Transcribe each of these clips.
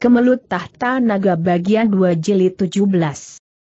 Kemelut Tahta Naga bagian 2 jilid 17.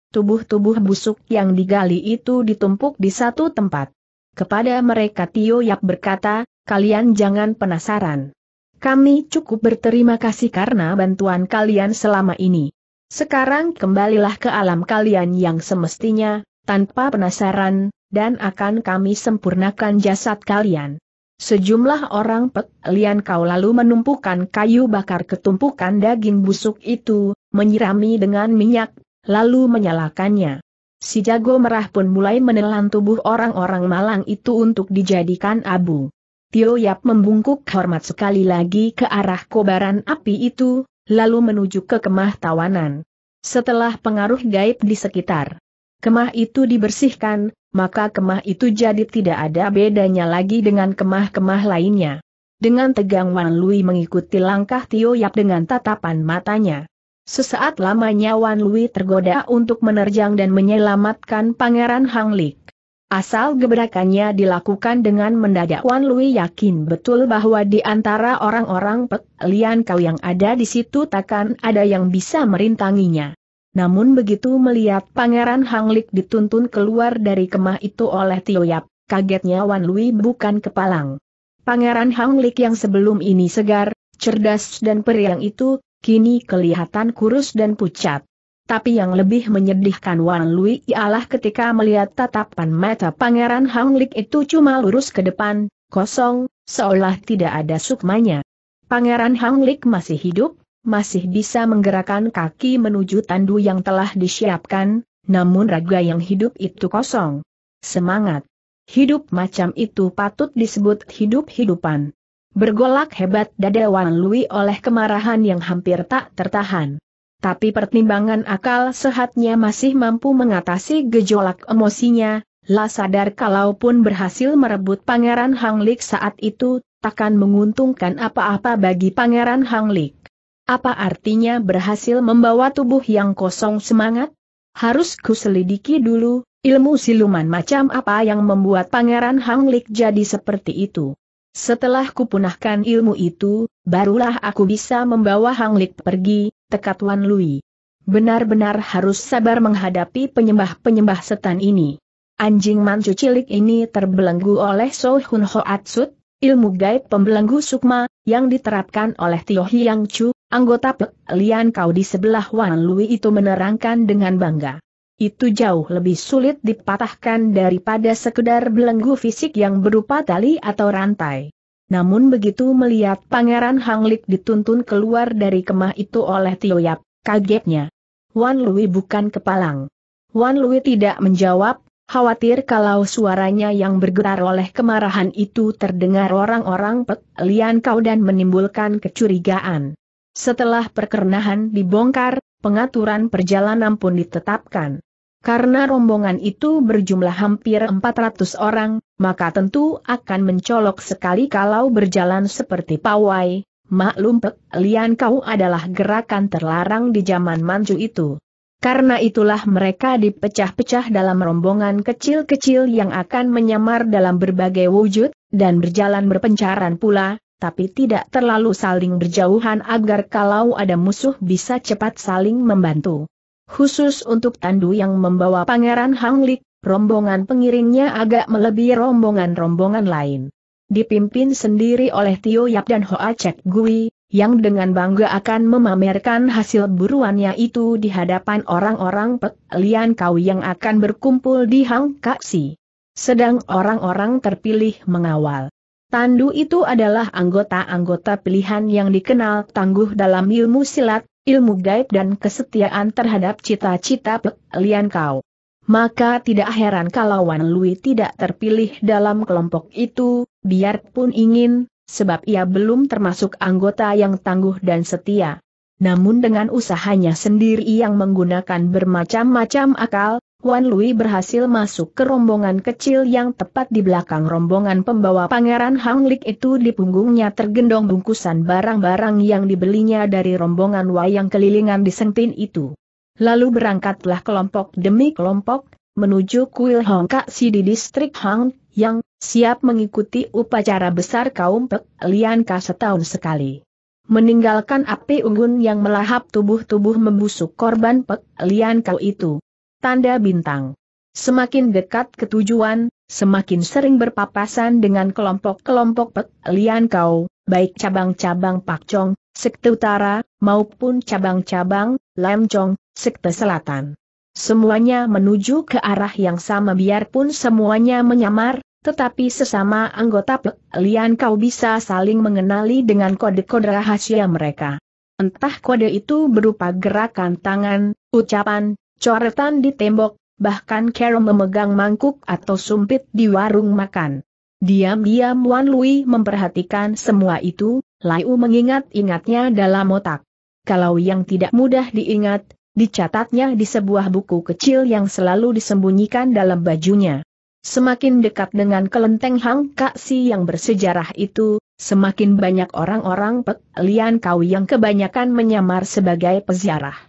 Tubuh-tubuh busuk yang digali itu ditumpuk di satu tempat. Kepada mereka Tio Yap berkata, "Kalian jangan penasaran. Kami cukup berterima kasih karena bantuan kalian selama ini. Sekarang kembalilah ke alam kalian yang semestinya, tanpa penasaran, dan akan kami sempurnakan jasad kalian." Sejumlah orang Pek Lian Kau lalu menumpukan kayu bakar ketumpukan daging busuk itu, menyirami dengan minyak, lalu menyalakannya. Si jago merah pun mulai menelan tubuh orang-orang malang itu untuk dijadikan abu. Tio Yap membungkuk hormat sekali lagi ke arah kobaran api itu, lalu menuju ke kemah tawanan. Setelah pengaruh gaib di sekitar kemah itu dibersihkan, maka kemah itu jadi tidak ada bedanya lagi dengan kemah-kemah lainnya. Dengan tegang Wan Lui mengikuti langkah Tio Yap dengan tatapan matanya. Sesaat lamanya Wan Lui tergoda untuk menerjang dan menyelamatkan Pangeran Hang Lik. Asal gebrakannya dilakukan dengan mendadak, Wan Lui yakin betul bahwa di antara orang-orang Pek Lian Kau yang ada di situ takkan ada yang bisa merintanginya. Namun begitu melihat Pangeran Hang Lik dituntun keluar dari kemah itu oleh Tio Yap, kagetnya Wan Lui bukan kepalang. Pangeran Hang Lik yang sebelum ini segar, cerdas dan periang itu, kini kelihatan kurus dan pucat. Tapi yang lebih menyedihkan Wan Lui ialah ketika melihat tatapan mata Pangeran Hang Lik itu cuma lurus ke depan, kosong, seolah tidak ada sukmanya. Pangeran Hang Lik masih hidup, masih bisa menggerakkan kaki menuju tandu yang telah disiapkan, namun raga yang hidup itu kosong. Semangat hidup macam itu patut disebut hidup-hidupan. Bergolak hebat dada Wan Lui oleh kemarahan yang hampir tak tertahan. Tapi pertimbangan akal sehatnya masih mampu mengatasi gejolak emosinya. Lah sadar kalaupun berhasil merebut Pangeran Hang Lik saat itu, takkan menguntungkan apa-apa bagi Pangeran Hang Lik. Apa artinya berhasil membawa tubuh yang kosong semangat? Harus kuselidiki dulu, ilmu siluman macam apa yang membuat Pangeran Hang Lik jadi seperti itu. Setelah kupunahkan ilmu itu, barulah aku bisa membawa Hang Lik pergi, tekad Wan Lui. Benar-benar harus sabar menghadapi penyembah-penyembah setan ini. Anjing mancu cilik ini terbelenggu oleh So Hun Hoatsut, ilmu gaib pembelenggu sukma, yang diterapkan oleh Tio Hyang Chu, anggota Pek Lian Kau di sebelah Wan Lui itu menerangkan dengan bangga. Itu jauh lebih sulit dipatahkan daripada sekedar belenggu fisik yang berupa tali atau rantai. Namun begitu melihat Pangeran Hang Lik dituntun keluar dari kemah itu oleh Tio Yap, kagetnya Wan Lui bukan kepalang. Wan Lui tidak menjawab, khawatir kalau suaranya yang bergetar oleh kemarahan itu terdengar orang-orang Pek Lian Kau dan menimbulkan kecurigaan. Setelah perkernahan dibongkar, pengaturan perjalanan pun ditetapkan. Karena rombongan itu berjumlah hampir 400 orang, maka tentu akan mencolok sekali kalau berjalan seperti pawai. Maklum Pek Lian Kau adalah gerakan terlarang di zaman Manchu itu. Karena itulah mereka dipecah-pecah dalam rombongan kecil-kecil yang akan menyamar dalam berbagai wujud, dan berjalan berpencaran pula, tapi tidak terlalu saling berjauhan agar kalau ada musuh bisa cepat saling membantu. Khusus untuk tandu yang membawa Pangeran Hang Lik, rombongan pengiringnya agak melebihi rombongan-rombongan lain. Dipimpin sendiri oleh Tio Yap dan Hoa Cek Gui, yang dengan bangga akan memamerkan hasil buruannya itu di hadapan orang-orang Pek Lian Kau yang akan berkumpul di Hong Ka Si. Sedang orang-orang terpilih mengawal tandu itu adalah anggota-anggota pilihan yang dikenal tangguh dalam ilmu silat, ilmu gaib dan kesetiaan terhadap cita-cita Pek Lian Kau. Maka tidak heran kalau Wan Lui tidak terpilih dalam kelompok itu, biarpun ingin, sebab ia belum termasuk anggota yang tangguh dan setia. Namun dengan usahanya sendiri yang menggunakan bermacam-macam akal, Wan Lui berhasil masuk ke rombongan kecil yang tepat di belakang rombongan pembawa Pangeran Hang Lik itu. Di punggungnya tergendong bungkusan barang-barang yang dibelinya dari rombongan wayang kelilingan di Sengtin itu. Lalu berangkatlah kelompok demi kelompok, menuju kuil Hong Ka Si di distrik Hang Yang, siap mengikuti upacara besar kaum Pek Lian Kau setahun sekali. meninggalkan api unggun yang melahap tubuh-tubuh membusuk korban Pek Lian Kau itu. Tanda bintang. Semakin dekat ke tujuan, semakin sering berpapasan dengan kelompok-kelompok Pek Lian Kau, baik cabang-cabang Pak Chong, sekte utara, maupun cabang-cabang Lam Chong, sekte selatan. Semuanya menuju ke arah yang sama biarpun semuanya menyamar, tetapi sesama anggota Pek Lian Kau bisa saling mengenali dengan kode-kode rahasia mereka. Entah kode itu berupa gerakan tangan, ucapan, coretan di tembok, bahkan Kero memegang mangkuk atau sumpit di warung makan. Diam-diam Wan Lui memperhatikan semua itu, lalu mengingat-ingatnya dalam otak. Kalau yang tidak mudah diingat, dicatatnya di sebuah buku kecil yang selalu disembunyikan dalam bajunya. Semakin dekat dengan kelenteng Hang Ka Si yang bersejarah itu, semakin banyak orang-orang Pek Lian Kau yang kebanyakan menyamar sebagai peziarah.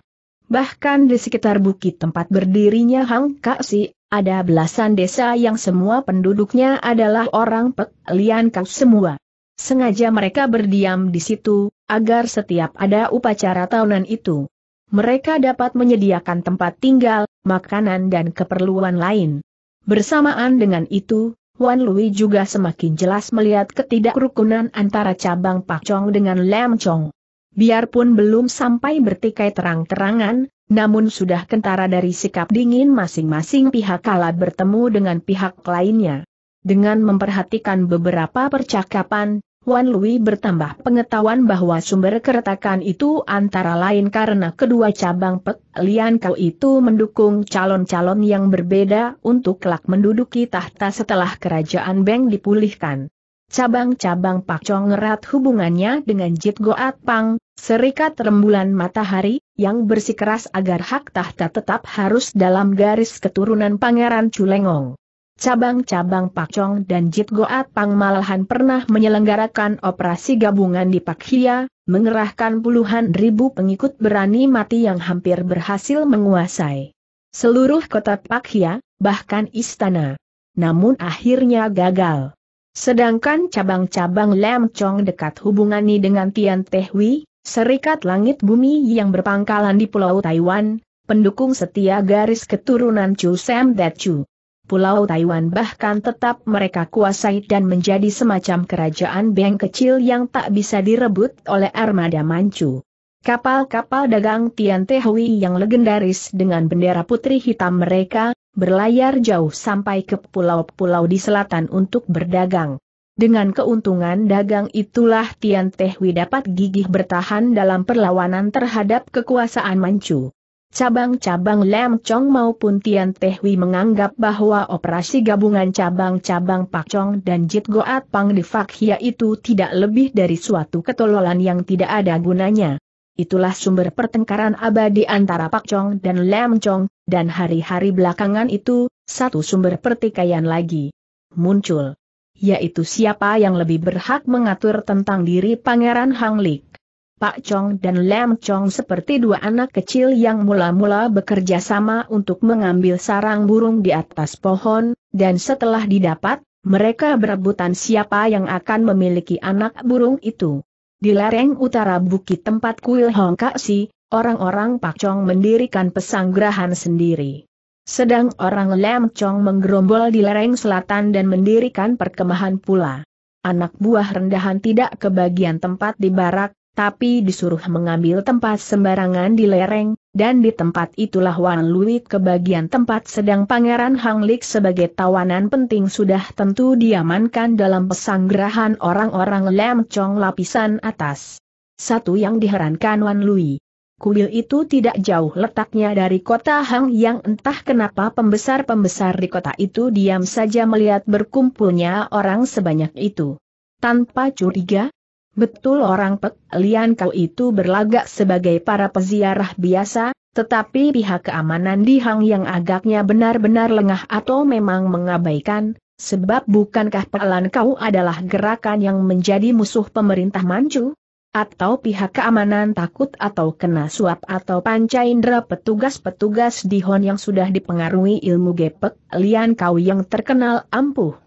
Bahkan di sekitar bukit tempat berdirinya Hang Ka Si, ada belasan desa yang semua penduduknya adalah orang Pek Lian Kau semua. Sengaja mereka berdiam di situ, agar setiap ada upacara tahunan itu, mereka dapat menyediakan tempat tinggal, makanan dan keperluan lain. Bersamaan dengan itu, Wan Lui juga semakin jelas melihat ketidakrukunan antara cabang Pak Chong dengan Lam Chong. Biarpun belum sampai bertikai terang-terangan, namun sudah kentara dari sikap dingin masing-masing pihak kala bertemu dengan pihak lainnya. Dengan memperhatikan beberapa percakapan, Wan Lui bertambah pengetahuan bahwa sumber keretakan itu antara lain karena kedua cabang Pek Lian Kau itu mendukung calon-calon yang berbeda untuk kelak menduduki tahta setelah kerajaan Beng dipulihkan. Cabang-cabang Pak Chong erat hubungannya dengan Jit Goat Pang, Serikat Rembulan Matahari, yang bersikeras agar hak tahta tetap harus dalam garis keturunan Pangeran Culengong. Cabang-cabang Pak Chong dan Jit Goat Pang malahan pernah menyelenggarakan operasi gabungan di Pak Hia, mengerahkan puluhan ribu pengikut berani mati yang hampir berhasil menguasai seluruh kota Pak Hia, bahkan istana. Namun akhirnya gagal. Sedangkan cabang-cabang Lam Chong dekat hubungannya dengan Tian Te Hui, Serikat Langit Bumi yang berpangkalan di Pulau Taiwan, pendukung setia garis keturunan Chu Sam De Chu. Pulau Taiwan bahkan tetap mereka kuasai dan menjadi semacam kerajaan Beng kecil yang tak bisa direbut oleh armada Manchu. Kapal-kapal dagang Tian Te Hui yang legendaris dengan bendera putri hitam mereka, berlayar jauh sampai ke pulau-pulau di selatan untuk berdagang. Dengan keuntungan dagang itulah Tian Te Hui dapat gigih bertahan dalam perlawanan terhadap kekuasaan Manchu. Cabang-cabang Lam Chong maupun Tian Te Hui menganggap bahwa operasi gabungan cabang-cabang Pak Chong dan Jit Goat Pang di Fak Hia itu tidak lebih dari suatu ketololan yang tidak ada gunanya. Itulah sumber pertengkaran abadi antara Pak Chong dan Lam Chong, dan hari-hari belakangan itu, satu sumber pertikaian lagi muncul, yaitu siapa yang lebih berhak mengatur tentang diri Pangeran Hang Lik. Pak Chong dan Lam Chong seperti dua anak kecil yang mula-mula bekerja sama untuk mengambil sarang burung di atas pohon, dan setelah didapat, mereka berebutan siapa yang akan memiliki anak burung itu. Di lereng utara bukit tempat kuil Hong Ka Si, orang-orang Pak Chong mendirikan pesanggrahan sendiri. Sedang orang Lam Chong menggerombol di lereng selatan dan mendirikan perkemahan pula. Anak buah rendahan tidak kebagian tempat di barak, tapi disuruh mengambil tempat sembarangan di lereng, dan di tempat itulah Wan Lui kebagian tempat sedang Pangeran Hang Lik sebagai tawanan penting sudah tentu diamankan dalam pesanggerahan orang-orang Lam Chong lapisan atas. Satu yang diherankan Wan Lui. Kuil itu tidak jauh letaknya dari kota Hang Yang, entah kenapa pembesar-pembesar di kota itu diam saja melihat berkumpulnya orang sebanyak itu. Tanpa curiga, betul orang Pek Lian Kau itu berlagak sebagai para peziarah biasa, tetapi pihak keamanan di Hang Yang agaknya benar-benar lengah atau memang mengabaikan, sebab bukankah Pek Lian Kau adalah gerakan yang menjadi musuh pemerintah Manchu? Atau pihak keamanan takut atau kena suap atau panca indera petugas-petugas di Hon yang sudah dipengaruhi ilmu Pek Lian Kau yang terkenal ampuh?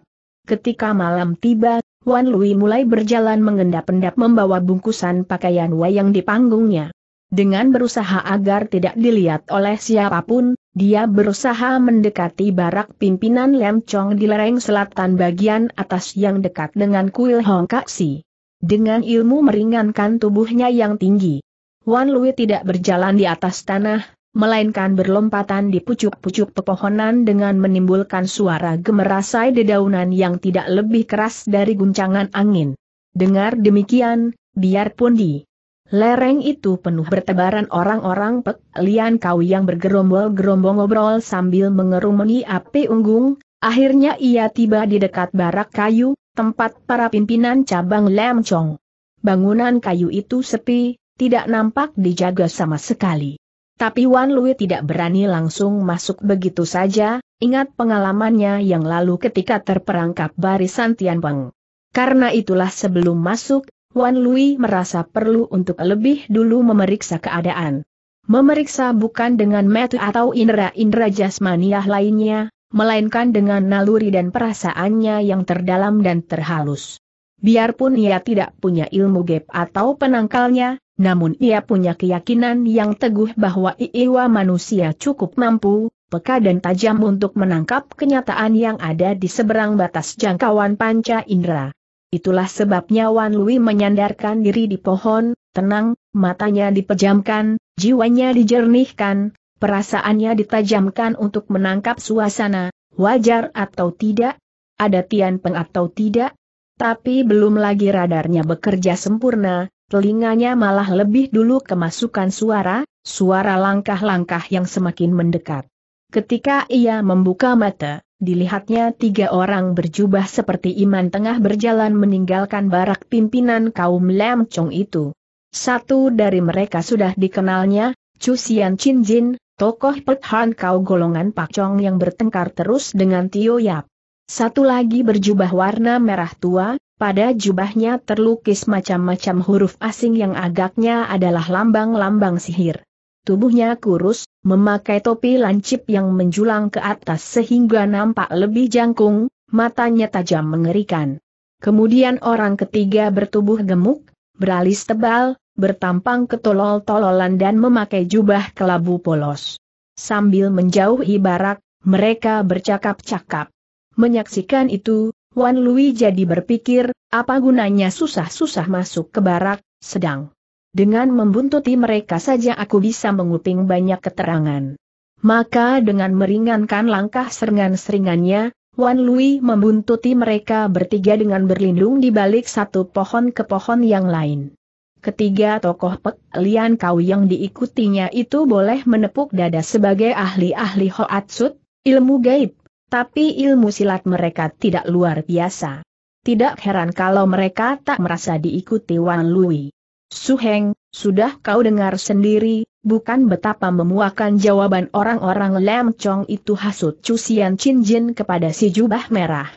Ketika malam tiba, Wan Lui mulai berjalan mengendap-endap membawa bungkusan pakaian wayang di panggungnya. Dengan berusaha agar tidak dilihat oleh siapapun, dia berusaha mendekati barak pimpinan Lam Chong di lereng selatan bagian atas yang dekat dengan kuil Hong Ka Si. Dengan ilmu meringankan tubuhnya yang tinggi, Wan Lui tidak berjalan di atas tanah, melainkan berlompatan di pucuk-pucuk pepohonan dengan menimbulkan suara gemerasai dedaunan yang tidak lebih keras dari guncangan angin. Dengar demikian, biarpun di lereng itu penuh bertebaran orang-orang Pek Lian Kau yang bergerombol-gerombol ngobrol sambil mengerumuni api unggun, akhirnya ia tiba di dekat barak kayu, tempat para pimpinan cabang Lam Chong. Bangunan kayu itu sepi, tidak nampak dijaga sama sekali. Tapi Wan Lui tidak berani langsung masuk begitu saja, ingat pengalamannya yang lalu ketika terperangkap barisan Tian Peng. Karena itulah sebelum masuk, Wan Lui merasa perlu untuk lebih dulu memeriksa keadaan. Memeriksa bukan dengan mata atau indera-indera jasmaniah lainnya, melainkan dengan naluri dan perasaannya yang terdalam dan terhalus. Biarpun ia tidak punya ilmu gap atau penangkalnya, namun ia punya keyakinan yang teguh bahwa iwa manusia cukup mampu, peka dan tajam untuk menangkap kenyataan yang ada di seberang batas jangkauan panca indera. Itulah sebabnya Wan Lui menyandarkan diri di pohon, tenang, matanya dipejamkan, jiwanya dijernihkan, perasaannya ditajamkan untuk menangkap suasana, wajar atau tidak, ada Tian Peng atau tidak. Tapi belum lagi radarnya bekerja sempurna, telinganya malah lebih dulu kemasukan suara langkah-langkah yang semakin mendekat. Ketika ia membuka mata, dilihatnya tiga orang berjubah seperti iman tengah berjalan meninggalkan barak pimpinan kaum Lam Chong itu. Satu dari mereka sudah dikenalnya, Cu Sian Chin Jin, tokoh Pek Lian Kau golongan Pak Chong yang bertengkar terus dengan Tio Yap. Satu lagi berjubah warna merah tua, pada jubahnya terlukis macam-macam huruf asing yang agaknya adalah lambang-lambang sihir. Tubuhnya kurus, memakai topi lancip yang menjulang ke atas sehingga nampak lebih jangkung, matanya tajam mengerikan. Kemudian orang ketiga bertubuh gemuk, beralis tebal, bertampang ketolol-tololan dan memakai jubah kelabu polos. Sambil menjauhi barak, mereka bercakap-cakap. Menyaksikan itu, Wan Lui jadi berpikir, apa gunanya susah-susah masuk ke barak, sedang dengan membuntuti mereka saja aku bisa menguping banyak keterangan. Maka dengan meringankan langkah seringan-seringannya, Wan Lui membuntuti mereka bertiga dengan berlindung di balik satu pohon ke pohon yang lain. Ketiga tokoh Pek Lian Kau yang diikutinya itu boleh menepuk dada sebagai ahli-ahli hoatsut, ilmu gaib, tapi ilmu silat mereka tidak luar biasa. Tidak heran kalau mereka tak merasa diikuti Wan Lui. Suheng, sudah kau dengar sendiri, bukan betapa memuakan jawaban orang-orang Lam Chong itu, hasut Cu Sian Chin Jin kepada si jubah merah.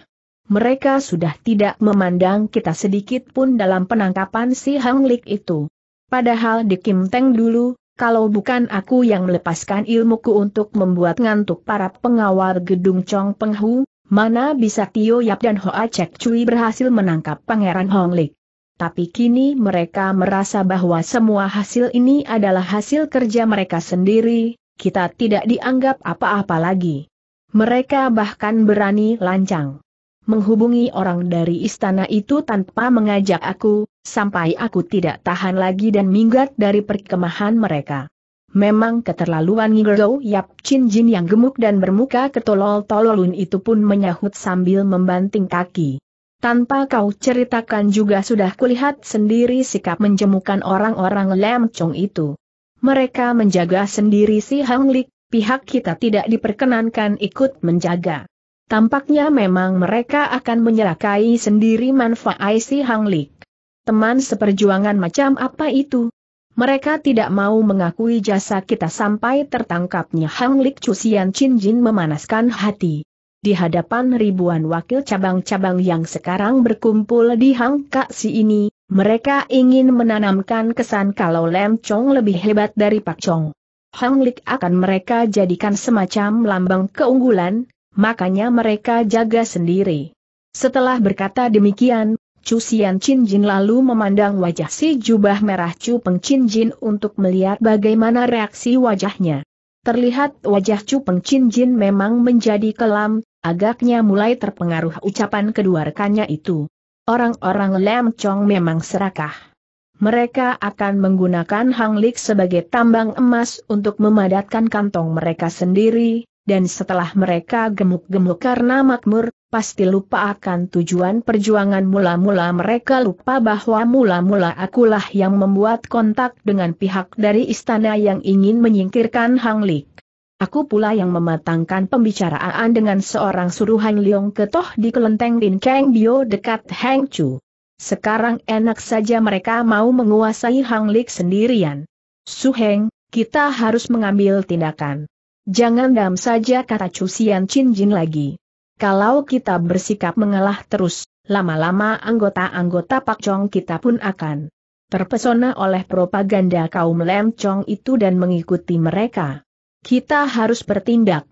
Mereka sudah tidak memandang kita sedikit pun dalam penangkapan si Hang Lik itu. Padahal di Kim Teng dulu, kalau bukan aku yang melepaskan ilmuku untuk membuat ngantuk para pengawal gedung Chong Peng Hu, mana bisa Tio Yap dan Hoa Cek Gui berhasil menangkap Pangeran Hang Lik. Tapi kini mereka merasa bahwa semua hasil ini adalah hasil kerja mereka sendiri, kita tidak dianggap apa-apa lagi. Mereka bahkan berani lancang menghubungi orang dari istana itu tanpa mengajak aku, sampai aku tidak tahan lagi dan minggat dari perkemahan mereka. Memang keterlaluan. Ngo Yap Chin Jin yang gemuk dan bermuka ketolol-tololun itu pun menyahut sambil membanting kaki. Tanpa kau ceritakan juga sudah kulihat sendiri sikap menjemukan orang-orang Lam Chong itu. Mereka menjaga sendiri si Hang Lik, pihak kita tidak diperkenankan ikut menjaga. Tampaknya memang mereka akan menyerakai sendiri manfaat si Hang Lik. Teman seperjuangan macam apa itu? Mereka tidak mau mengakui jasa kita sampai tertangkapnya Hang Lik. Cu Sian Chin Jin memanaskan hati. Di hadapan ribuan wakil cabang-cabang yang sekarang berkumpul di Hong Ka Si ini, mereka ingin menanamkan kesan kalau Lam Chong lebih hebat dari Pak Chong. Hang Lik akan mereka jadikan semacam lambang keunggulan, makanya mereka jaga sendiri. Setelah berkata demikian, Cu Sian Chin Jin lalu memandang wajah si jubah merah Cu Peng Chin Jin untuk melihat bagaimana reaksi wajahnya. Terlihat wajah Cu Peng Chin Jin memang menjadi kelam, agaknya mulai terpengaruh ucapan kedua rekannya itu. Orang-orang Lam Chong memang serakah. Mereka akan menggunakan Hang Lik sebagai tambang emas untuk memadatkan kantong mereka sendiri, dan setelah mereka gemuk-gemuk karena makmur, pasti lupa akan tujuan perjuangan mula-mula mereka lupa bahwa mula-mula akulah yang membuat kontak dengan pihak dari istana yang ingin menyingkirkan Hang Lik. Aku pula yang mematangkan pembicaraan dengan seorang suruhan Liong Ketoh di kelenteng Tin Keng Bio dekat Hang Chu. Sekarang enak saja mereka mau menguasai Hang Lik sendirian. Su Heng, kita harus mengambil tindakan. Jangan dam saja, kata Cu Sian Chin Jin lagi. Kalau kita bersikap mengalah terus, lama-lama anggota-anggota Pak Chong kita pun akan terpesona oleh propaganda kaum Lam Chong itu dan mengikuti mereka. Kita harus bertindak.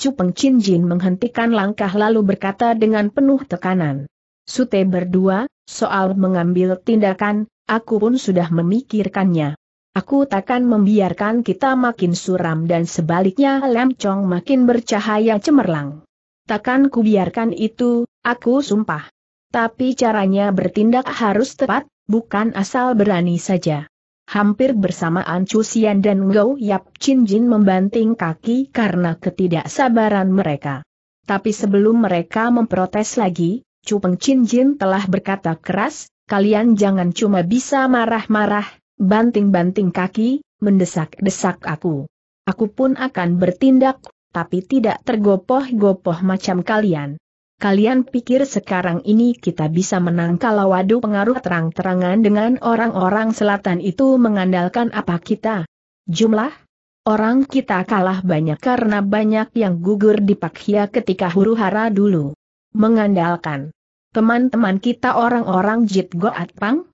Cu Peng Chin Jin menghentikan langkah lalu berkata dengan penuh tekanan. Sute berdua, soal mengambil tindakan, aku pun sudah memikirkannya. Aku takkan membiarkan kita makin suram dan sebaliknya Lam Chong makin bercahaya cemerlang. Takkan kubiarkan itu, aku sumpah. Tapi caranya bertindak harus tepat, bukan asal berani saja. Hampir bersamaan Cu Sian dan Ngo Yap Chin Jin membanting kaki karena ketidaksabaran mereka. Tapi sebelum mereka memprotes lagi, Cu Peng Chin Jin telah berkata keras, kalian jangan cuma bisa marah-marah, banting-banting kaki, mendesak-desak aku. Aku pun akan bertindak, tapi tidak tergopoh-gopoh macam kalian. Kalian pikir sekarang ini kita bisa menang kalau adu pengaruh terang-terangan dengan orang-orang selatan itu mengandalkan apa kita? Jumlah? Orang kita kalah banyak karena banyak yang gugur di Pak Hia ketika huru-hara dulu. Mengandalkan teman-teman kita orang-orang Jit Goat Pang?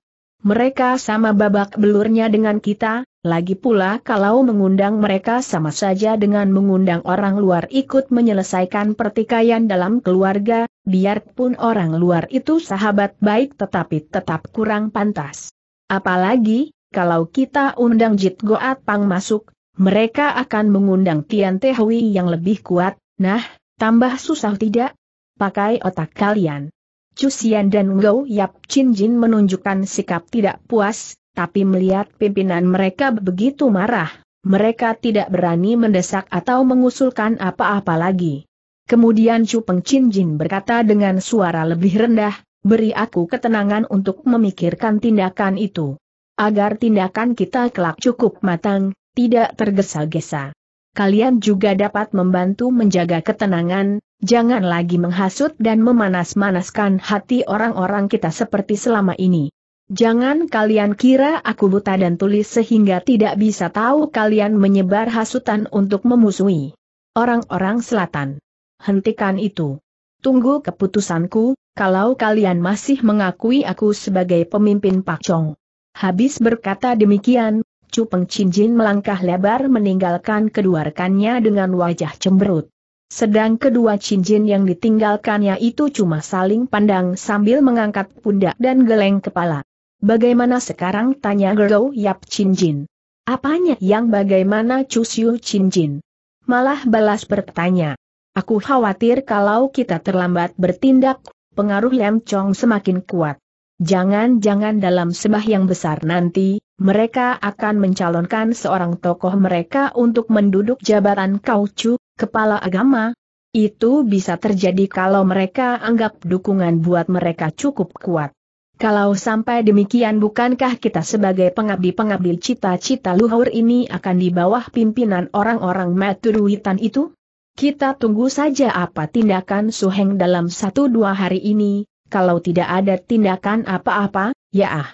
Mereka sama babak belurnya dengan kita, lagi pula kalau mengundang mereka sama saja dengan mengundang orang luar ikut menyelesaikan pertikaian dalam keluarga, biarpun orang luar itu sahabat baik tetapi tetap kurang pantas. Apalagi, kalau kita undang Jit Goat Pang masuk, mereka akan mengundang Tian Te Hui yang lebih kuat, nah, tambah susah tidak? Pakai otak kalian. Cu Sian dan Ngo Yap Chin Jin menunjukkan sikap tidak puas, tapi melihat pimpinan mereka begitu marah, mereka tidak berani mendesak atau mengusulkan apa-apa lagi. Kemudian Cu Peng Chin Jin berkata dengan suara lebih rendah, beri aku ketenangan untuk memikirkan tindakan itu. Agar tindakan kita kelak cukup matang, tidak tergesa-gesa. Kalian juga dapat membantu menjaga ketenangan. Jangan lagi menghasut dan memanas-manaskan hati orang-orang kita seperti selama ini. Jangan kalian kira aku buta dan tuli sehingga tidak bisa tahu kalian menyebar hasutan untuk memusuhi orang-orang selatan. Hentikan itu. Tunggu keputusanku, kalau kalian masih mengakui aku sebagai pemimpin Pak Chong. Habis berkata demikian, Cu Peng Chin Jin melangkah lebar meninggalkan kedua rekannya dengan wajah cemberut. Sedang kedua Chin Jin yang ditinggalkannya itu cuma saling pandang sambil mengangkat pundak dan geleng kepala. Bagaimana sekarang, tanya Ngo Yap Chin Jin. Apanya yang bagaimana, Cu Siu Chin Jin? Malah balas bertanya. Aku khawatir kalau kita terlambat bertindak, pengaruh Lam Chong semakin kuat. Jangan-jangan dalam sembah yang besar nanti, mereka akan mencalonkan seorang tokoh mereka untuk menduduk jabatan Kaucu, kepala agama. Itu bisa terjadi kalau mereka anggap dukungan buat mereka cukup kuat. Kalau sampai demikian, bukankah kita sebagai pengabdi-pengabdi cita-cita luhur ini akan di bawah pimpinan orang-orang Maturuitan itu? Kita tunggu saja apa tindakan Su Heng dalam 1-2 hari ini, kalau tidak ada tindakan apa-apa, ya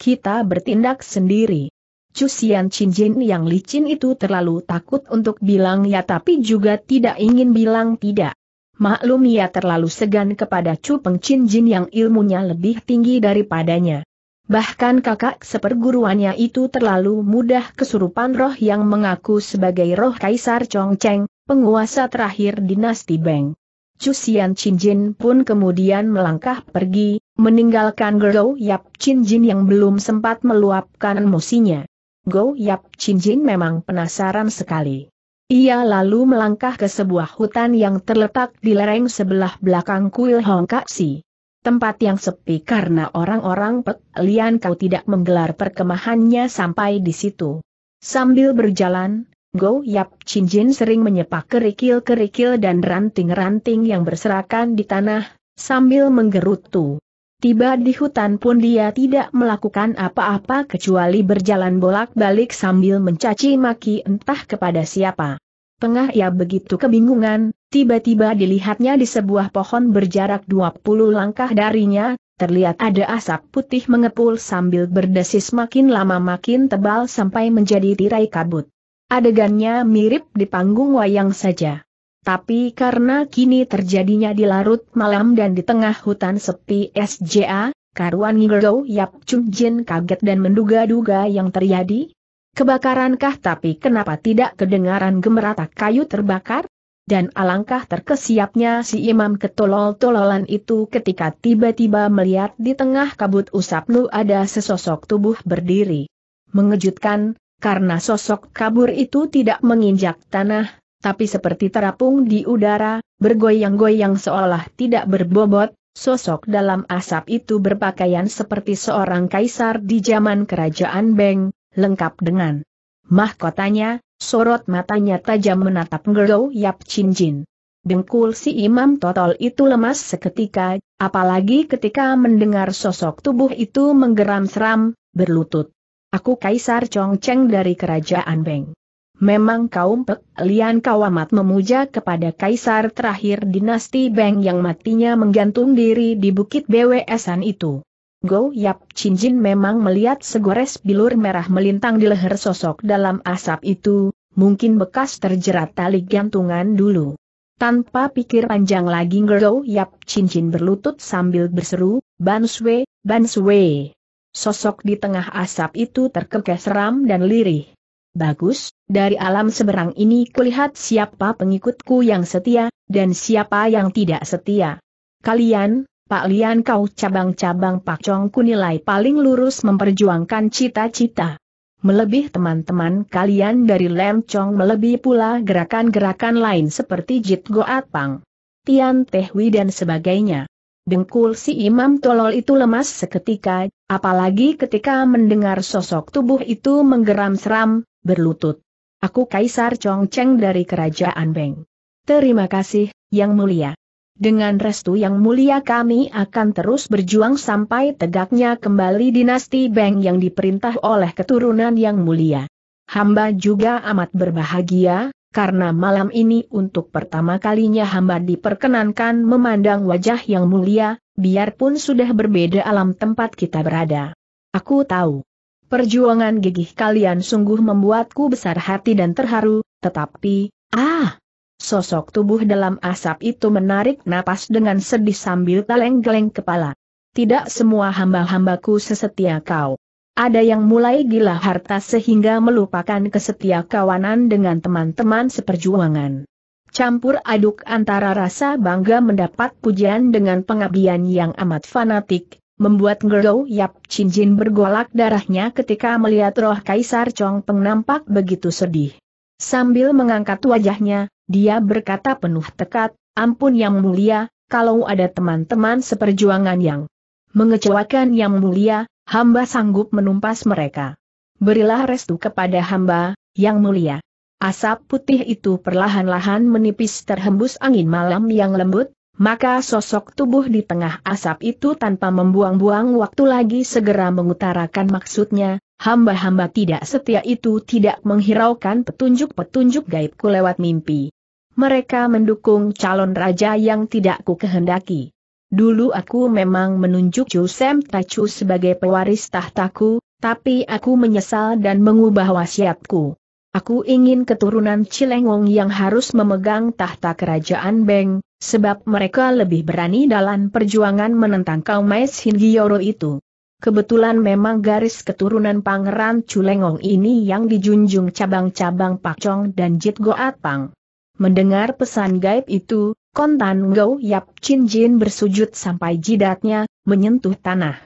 kita bertindak sendiri. Cu Sian Chin Jin yang licin itu terlalu takut untuk bilang ya tapi juga tidak ingin bilang tidak. Maklum ia terlalu segan kepada Cu Peng Chin Jin yang ilmunya lebih tinggi daripadanya. Bahkan kakak seperguruannya itu terlalu mudah kesurupan roh yang mengaku sebagai roh Kaisar Chong Cheng, penguasa terakhir dinasti Beng. Cu Sian Chin Jin pun kemudian melangkah pergi, meninggalkan Ngo Yap Chin Jin yang belum sempat meluapkan emosinya. Ngo Yap Chin Jin memang penasaran sekali. Ia lalu melangkah ke sebuah hutan yang terletak di lereng sebelah belakang kuil Hong Ka Si. Tempat yang sepi karena orang-orang Pek Lian Kau tidak menggelar perkemahannya sampai di situ. Sambil berjalan, Ngo Yap Chin Jin sering menyepak kerikil-kerikil dan ranting-ranting yang berserakan di tanah, sambil menggerutu. Tiba di hutan pun dia tidak melakukan apa-apa kecuali berjalan bolak-balik sambil mencaci maki entah kepada siapa. Tengah ia begitu kebingungan, tiba-tiba dilihatnya di sebuah pohon berjarak 20 langkah darinya, terlihat ada asap putih mengepul sambil berdesis makin lama makin tebal sampai menjadi tirai kabut. Adegannya mirip di panggung wayang saja. Tapi karena kini terjadinya di larut malam dan di tengah hutan sepi SJA, karuan Ngo Yap Chin Jin kaget dan menduga-duga yang terjadi. Kebakarankah? Tapi kenapa tidak kedengaran gemeratak kayu terbakar? Dan alangkah terkesiapnya si imam ketolol-tololan itu ketika tiba-tiba melihat di tengah kabut usap nu ada sesosok tubuh berdiri. Mengejutkan, karena sosok kabur itu tidak menginjak tanah, tapi seperti terapung di udara, bergoyang-goyang seolah tidak berbobot. Sosok dalam asap itu berpakaian seperti seorang kaisar di zaman kerajaan Beng, lengkap dengan mahkotanya. Sorot matanya tajam menatap Ngo Yap Chin Jin. Dengkul si imam totol itu lemas seketika, apalagi ketika mendengar sosok tubuh itu menggeram-seram, berlutut. Aku Kaisar Chong Cheng dari kerajaan Beng. Memang kaum Pek Lian Kau amat memuja kepada kaisar terakhir dinasti Beng yang matinya menggantung diri di bukit BWS-an itu. Ngo Yap Chin Jin memang melihat segores bilur merah melintang di leher sosok dalam asap itu, mungkin bekas terjerat tali gantungan dulu. Tanpa pikir panjang lagi Ngo Yap Chin Jin berlutut sambil berseru, Banswe, Banswe. Sosok di tengah asap itu terkekeh seram dan lirih. Bagus, dari alam seberang ini kulihat siapa pengikutku yang setia, dan siapa yang tidak setia. Kalian, Pak Lian Kau cabang-cabang Pak Chong kunilai paling lurus memperjuangkan cita-cita. Melebih teman-teman kalian dari Lam Chong, melebih pula gerakan-gerakan lain seperti Jit Goat Pang, Tian Te Hui dan sebagainya. Dengkul si imam tolol itu lemas seketika, apalagi ketika mendengar sosok tubuh itu menggeram-seram, berlutut. Aku Kaisar Chong Cheng dari kerajaan Beng. Terima kasih, Yang Mulia. Dengan restu Yang Mulia kami akan terus berjuang sampai tegaknya kembali dinasti Beng yang diperintah oleh keturunan Yang Mulia. Hamba juga amat berbahagia. Karena malam ini untuk pertama kalinya hamba diperkenankan memandang wajah Yang Mulia, biarpun sudah berbeda alam tempat kita berada. Aku tahu, perjuangan gigih kalian sungguh membuatku besar hati dan terharu, tetapi, sosok tubuh dalam asap itu menarik napas dengan sedih sambil geleng-geleng kepala. Tidak semua hamba-hambaku sesetia kau. Ada yang mulai gila harta sehingga melupakan kesetia kawanan dengan teman-teman seperjuangan. Campur aduk antara rasa bangga mendapat pujian dengan pengabdian yang amat fanatik, membuat Ngo Yap Chin Jin bergolak darahnya ketika melihat roh Kaisar Chong Peng nampak begitu sedih. Sambil mengangkat wajahnya, dia berkata penuh tekad, ampun Yang Mulia, kalau ada teman-teman seperjuangan yang mengecewakan Yang Mulia, hamba sanggup menumpas mereka. Berilah restu kepada hamba, Yang Mulia. Asap putih itu perlahan-lahan menipis terhembus angin malam yang lembut, maka sosok tubuh di tengah asap itu tanpa membuang-buang waktu lagi segera mengutarakan maksudnya, hamba-hamba tidak setia itu tidak menghiraukan petunjuk-petunjuk gaibku lewat mimpi. Mereka mendukung calon raja yang tidak ku kehendaki. Dulu aku memang menunjuk Chu Sam De Chu sebagai pewaris tahtaku, tapi aku menyesal dan mengubah wasiatku. Aku ingin keturunan Culengong yang harus memegang tahta kerajaan Beng, sebab mereka lebih berani dalam perjuangan menentang kaum Mais Hingiyoro itu. Kebetulan memang garis keturunan Pangeran Culengong ini yang dijunjung cabang-cabang Pak Chong dan Jit Goat Pang. Mendengar pesan gaib itu, kontan Ngo Yap Chin Jin bersujud sampai jidatnya, menyentuh tanah.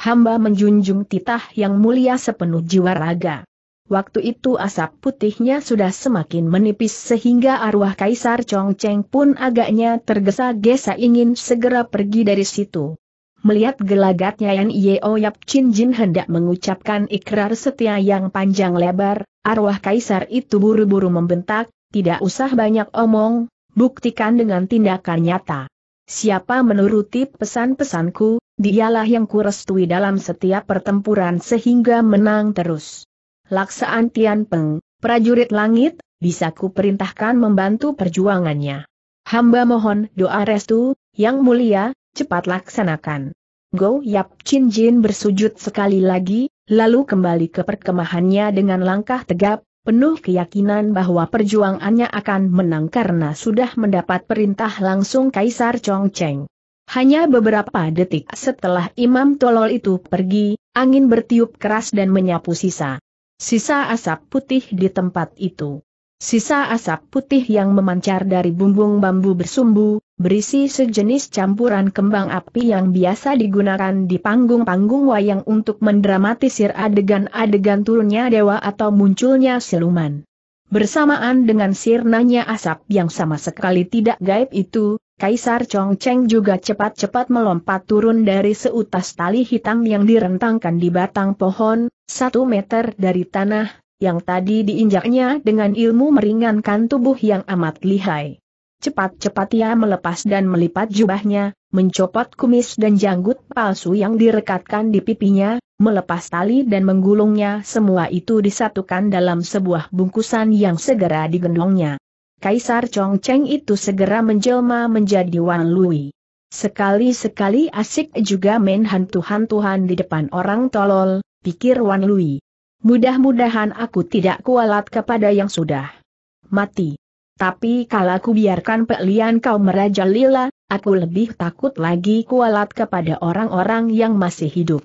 Hamba menjunjung titah yang mulia sepenuh jiwa raga. Waktu itu asap putihnya sudah semakin menipis sehingga arwah Kaisar Chong Cheng pun agaknya tergesa-gesa ingin segera pergi dari situ. Melihat gelagatnya Ngo Yap Chin Jin hendak mengucapkan ikrar setia yang panjang lebar, arwah Kaisar itu buru-buru membentak, "Tidak usah banyak omong, buktikan dengan tindakan nyata. Siapa menuruti pesan-pesanku, dialah yang kurestui dalam setiap pertempuran sehingga menang terus. Laksaan Tian Peng, prajurit langit, bisa ku perintahkan membantu perjuangannya. Hamba mohon doa restu, yang mulia, cepat laksanakan." Ngo Yap Chin Jin bersujud sekali lagi, lalu kembali ke perkemahannya dengan langkah tegap, penuh keyakinan bahwa perjuangannya akan menang karena sudah mendapat perintah langsung Kaisar Chong Cheng. Hanya beberapa detik setelah imam tolol itu pergi, angin bertiup keras dan menyapu sisa asap putih di tempat itu. Sisa asap putih yang memancar dari bumbung bambu bersumbu, berisi sejenis campuran kembang api yang biasa digunakan di panggung-panggung wayang untuk mendramatisir adegan-adegan turunnya dewa atau munculnya siluman. Bersamaan dengan sirnanya asap yang sama sekali tidak gaib itu, Kaisar Chong Cheng juga cepat-cepat melompat turun dari seutas tali hitam yang direntangkan di batang pohon, 1 meter dari tanah, yang tadi diinjaknya dengan ilmu meringankan tubuh yang amat lihai. Cepat-cepat ia melepas dan melipat jubahnya, mencopot kumis dan janggut palsu yang direkatkan di pipinya, melepas tali dan menggulungnya, semua itu disatukan dalam sebuah bungkusan yang segera digendongnya. Kaisar Chong Cheng itu segera menjelma menjadi Wan Lui. Sekali-sekali asik juga main hantu-hantuhan di depan orang tolol, pikir Wan Lui. Mudah-mudahan aku tidak kualat kepada yang sudah mati. Tapi kalau aku biarkan Pek Lian Kau merajalela, aku lebih takut lagi kualat kepada orang-orang yang masih hidup.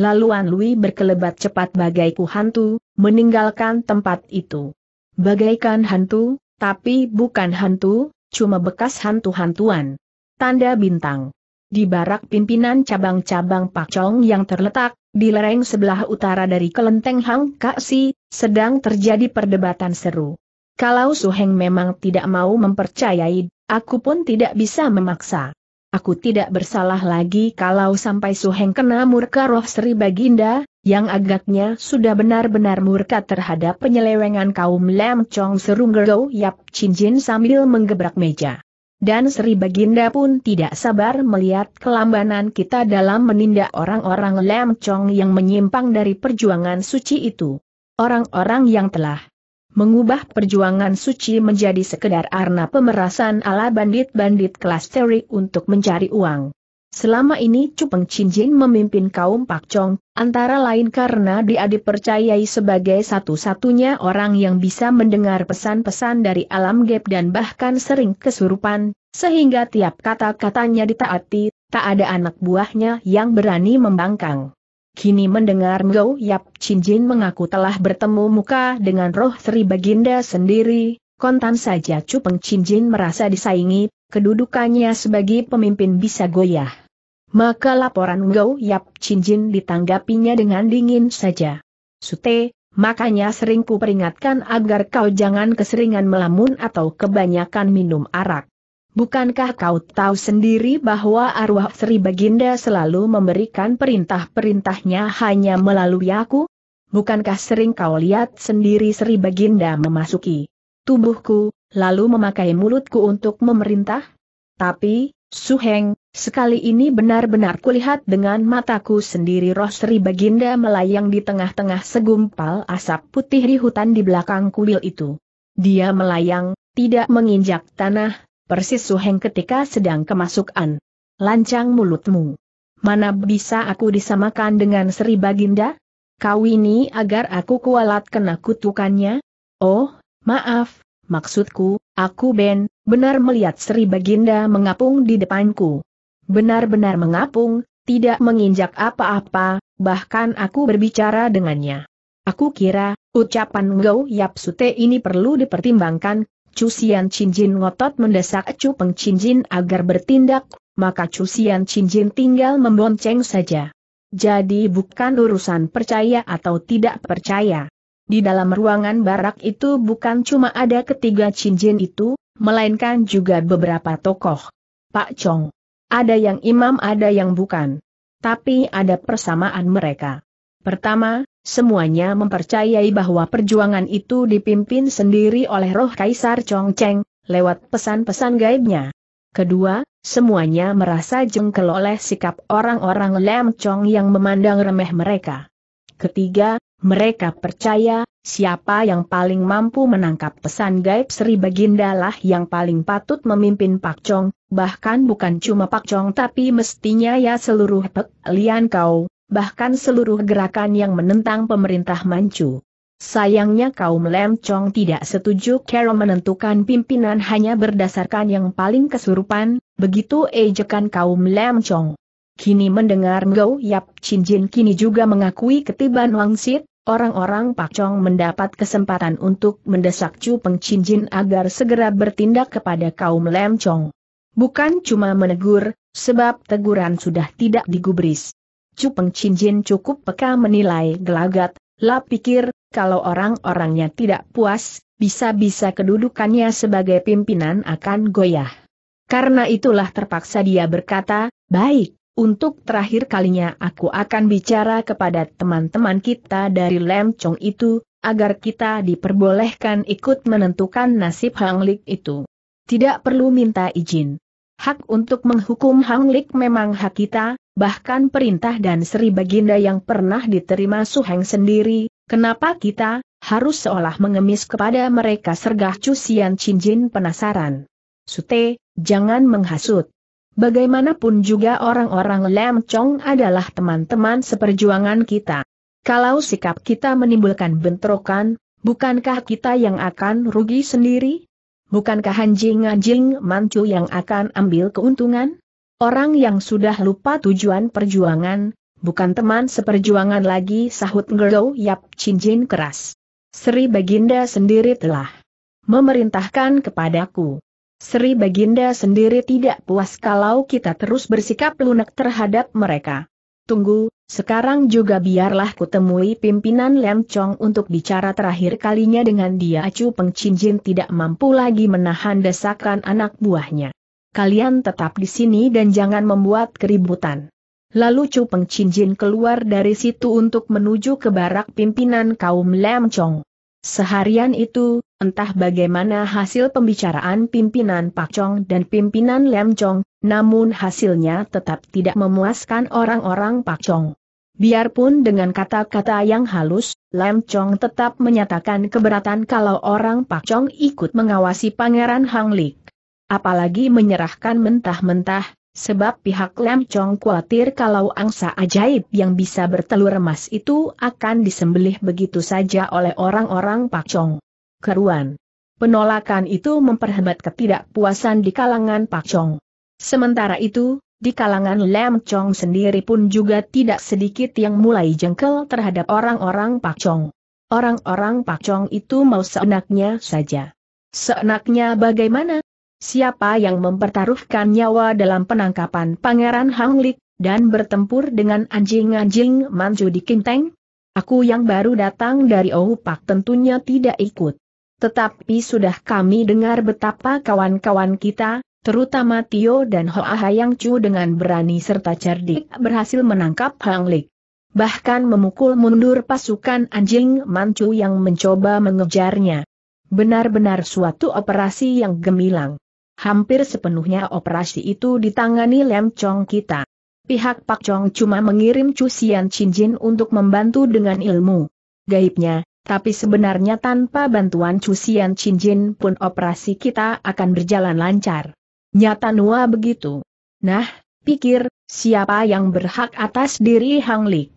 Lalu Wan Lui berkelebat cepat bagai hantu, meninggalkan tempat itu. Bagaikan hantu, tapi bukan hantu, cuma bekas hantu-hantuan. Tanda bintang. Di barak pimpinan cabang-cabang Pak Chong yang terletak di lereng sebelah utara dari kelenteng Hong Ka Si, sedang terjadi perdebatan seru. Kalau Su Heng memang tidak mau mempercayai, aku pun tidak bisa memaksa. Aku tidak bersalah lagi kalau sampai Su Heng kena murka roh Sri Baginda, yang agaknya sudah benar-benar murka terhadap penyelewengan kaum Lam Chong, seru Ngo Yap Chin Jin sambil menggebrak meja. Dan Sri Baginda pun tidak sabar melihat kelambanan kita dalam menindak orang-orang Lam Chong yang menyimpang dari perjuangan suci itu. Orang-orang yang telah mengubah perjuangan suci menjadi sekedar arena pemerasan ala bandit-bandit kelas terik untuk mencari uang. Selama ini Cu Peng Chin Jin memimpin kaum Pak Chong, antara lain karena dia dipercayai sebagai satu-satunya orang yang bisa mendengar pesan-pesan dari alam gaib dan bahkan sering kesurupan, sehingga tiap kata-katanya ditaati, tak ada anak buahnya yang berani membangkang. Kini mendengar Ngo Yap Chin Jin mengaku telah bertemu muka dengan roh Sri Baginda sendiri, kontan saja Cu Peng Chin Jin merasa disaingi, kedudukannya sebagai pemimpin bisa goyah. Maka laporan Ngo Yap Chin Jin ditanggapinya dengan dingin saja. "Sute, makanya sering ku peringatkan agar kau jangan keseringan melamun atau kebanyakan minum arak. Bukankah kau tahu sendiri bahwa arwah Sri Baginda selalu memberikan perintah-perintahnya hanya melalui aku? Bukankah sering kau lihat sendiri Sri Baginda memasuki tubuhku, lalu memakai mulutku untuk memerintah? Tapi, Su Heng, sekali ini benar-benar kulihat dengan mataku sendiri roh Sri Baginda melayang di tengah-tengah segumpal asap putih di hutan di belakang kuil itu. Dia melayang, tidak menginjak tanah, persis Su Heng ketika sedang kemasukan. Lancang mulutmu. Mana bisa aku disamakan dengan Sri Baginda? Kau ini agar aku kualat kena kutukannya? Oh, maaf, maksudku, aku benar melihat Sri Baginda mengapung di depanku. Benar-benar mengapung, tidak menginjak apa-apa, bahkan aku berbicara dengannya. Aku kira, ucapan Ngo Yap Sute ini perlu dipertimbangkan." Cu Sian Chin Jin ngotot mendesak Cu Peng Chin Jin agar bertindak, maka Cu Sian Chin Jin tinggal membonceng saja. Jadi bukan urusan percaya atau tidak percaya. Di dalam ruangan barak itu bukan cuma ada ketiga Chin Jin itu, melainkan juga beberapa tokoh. Pak Chong. Ada yang imam, ada yang bukan. Tapi ada persamaan mereka. Pertama, semuanya mempercayai bahwa perjuangan itu dipimpin sendiri oleh roh Kaisar Chong Cheng, lewat pesan-pesan gaibnya. Kedua, semuanya merasa jengkel oleh sikap orang-orang Lam Chong yang memandang remeh mereka. Ketiga, mereka percaya, siapa yang paling mampu menangkap pesan gaib Sri Baginda lah yang paling patut memimpin Pak Chong, bahkan bukan cuma Pak Chong tapi mestinya ya seluruh Pek Lian Kau. Bahkan seluruh gerakan yang menentang pemerintah Manchu. Sayangnya kaum Lam Chong tidak setuju cara menentukan pimpinan hanya berdasarkan yang paling kesurupan, begitu ejekan kaum Lam Chong. Kini mendengar Ngo Yap Chin Jin kini juga mengakui ketiban wangsit, orang-orang Pak Chong mendapat kesempatan untuk mendesak Cu Peng Chin Jin agar segera bertindak kepada kaum Lam Chong. Bukan cuma menegur, sebab teguran sudah tidak digubris. Cu Peng Chin Jin cukup peka menilai gelagat, lah pikir, kalau orang-orangnya tidak puas, bisa-bisa kedudukannya sebagai pimpinan akan goyah. Karena itulah terpaksa dia berkata, baik, untuk terakhir kalinya aku akan bicara kepada teman-teman kita dari Lam Chong itu, agar kita diperbolehkan ikut menentukan nasib Hang Lik itu. Tidak perlu minta izin. Hak untuk menghukum Hang Lik memang hak kita. Bahkan perintah dan Sri Baginda yang pernah diterima Suheng sendiri, kenapa kita harus seolah mengemis kepada mereka? Sergah Cu Sian Chin Jin penasaran. Sute, jangan menghasut. Bagaimanapun juga orang-orang Lam Chong adalah teman-teman seperjuangan kita. Kalau sikap kita menimbulkan bentrokan, bukankah kita yang akan rugi sendiri? Bukankah anjing-anjing Manchu yang akan ambil keuntungan? Orang yang sudah lupa tujuan perjuangan, bukan teman seperjuangan lagi, sahut Ngo Yap Chin Jin keras. Sri Baginda sendiri telah memerintahkan kepadaku. Sri Baginda sendiri tidak puas kalau kita terus bersikap lunak terhadap mereka. Tunggu, sekarang juga biarlah kutemui pimpinan Lam Chong untuk bicara terakhir kalinya dengan dia. Cu Peng Chin Jin tidak mampu lagi menahan desakan anak buahnya. Kalian tetap di sini dan jangan membuat keributan. Lalu Cu Peng Chin Jin keluar dari situ untuk menuju ke barak pimpinan kaum Lam Chong. Seharian itu, entah bagaimana hasil pembicaraan pimpinan Pak Chong dan pimpinan Lam Chong, namun hasilnya tetap tidak memuaskan orang-orang Pak Chong. Biarpun dengan kata-kata yang halus, Lam Chong tetap menyatakan keberatan kalau orang Pak Chong ikut mengawasi Pangeran Hang Lik. Apalagi menyerahkan mentah-mentah, sebab pihak Lam Chong khawatir kalau angsa ajaib yang bisa bertelur emas itu akan disembelih begitu saja oleh orang-orang Pak Chong. Keruan penolakan itu memperhebat ketidakpuasan di kalangan Pak Chong. Sementara itu, di kalangan Lam Chong sendiri pun juga tidak sedikit yang mulai jengkel terhadap orang-orang Pak Chong. Orang-orang Pak Chong itu mau seenaknya saja. Seenaknya bagaimana? Siapa yang mempertaruhkan nyawa dalam penangkapan Pangeran Hang Lik, dan bertempur dengan anjing-anjing Manchu di Kim Teng? Aku yang baru datang dari Oupak tentunya tidak ikut. Tetapi sudah kami dengar betapa kawan-kawan kita, terutama Tio dan Hoa Yang Chu dengan berani serta cerdik berhasil menangkap Hang Lik. Bahkan memukul mundur pasukan anjing Manchu yang mencoba mengejarnya. Benar-benar suatu operasi yang gemilang. Hampir sepenuhnya operasi itu ditangani Lam Chong kita. Pihak Pak Chong cuma mengirim Cu Sian Chin Jin untuk membantu dengan ilmu gaibnya, tapi sebenarnya tanpa bantuan Cu Sian Chin Jin pun operasi kita akan berjalan lancar. Nyata nua begitu. Nah, pikir, siapa yang berhak atas diri Hang Lik?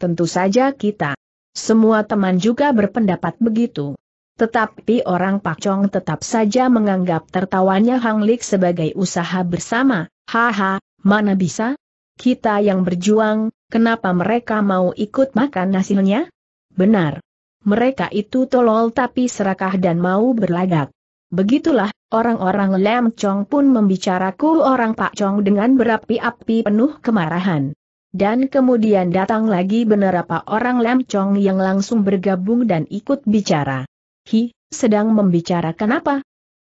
Tentu saja kita. Semua teman juga berpendapat begitu. Tetapi orang Pak Chong tetap saja menganggap tertawanya Hang Lik sebagai usaha bersama. Haha, mana bisa? Kita yang berjuang, kenapa mereka mau ikut makan nasinya? Benar. Mereka itu tolol tapi serakah dan mau berlagak. Begitulah, Orang-orang Lam Chong pun membicaraku orang Pak Chong dengan berapi-api penuh kemarahan. Dan kemudian datang lagi beberapa orang Lam Chong yang langsung bergabung dan ikut bicara. Sedang membicarakan apa?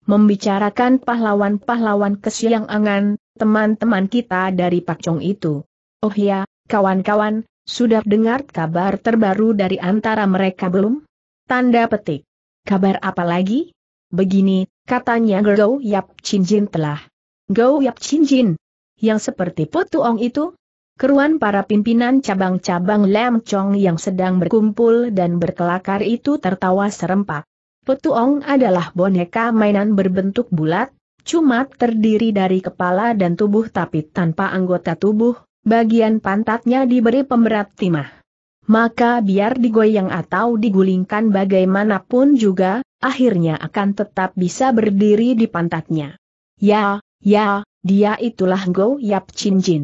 Membicarakan pahlawan-pahlawan kesiangan, teman-teman kita dari Pak Chong itu. Oh ya, kawan-kawan, sudah dengar kabar terbaru dari antara mereka belum? Tanda petik. Kabar apa lagi? Begini, katanya Ngo Yap Chin Jin telah. Ngo Yap Chin Jin? Yang seperti putuong itu? Keruan para pimpinan cabang-cabang Lam Chong yang sedang berkumpul dan berkelakar itu tertawa serempak. Putuong adalah boneka mainan berbentuk bulat, cuma terdiri dari kepala dan tubuh tapi tanpa anggota tubuh, bagian pantatnya diberi pemberat timah. Maka biar digoyang atau digulingkan bagaimanapun juga, akhirnya akan tetap bisa berdiri di pantatnya. Ya, dia itulah Ngo Yap Chin Jin.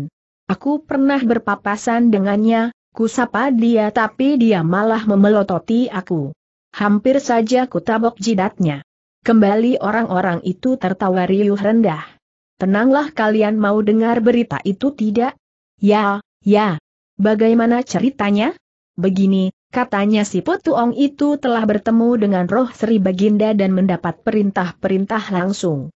Aku pernah berpapasan dengannya, kusapa dia tapi dia malah memelototi aku. Hampir saja kutabok jidatnya. Kembali orang-orang itu tertawa riuh rendah. Tenanglah, kalian mau dengar berita itu tidak? Ya, bagaimana ceritanya? Begini. Katanya si Putuong itu telah bertemu dengan roh Sri Baginda dan mendapat perintah-perintah langsung.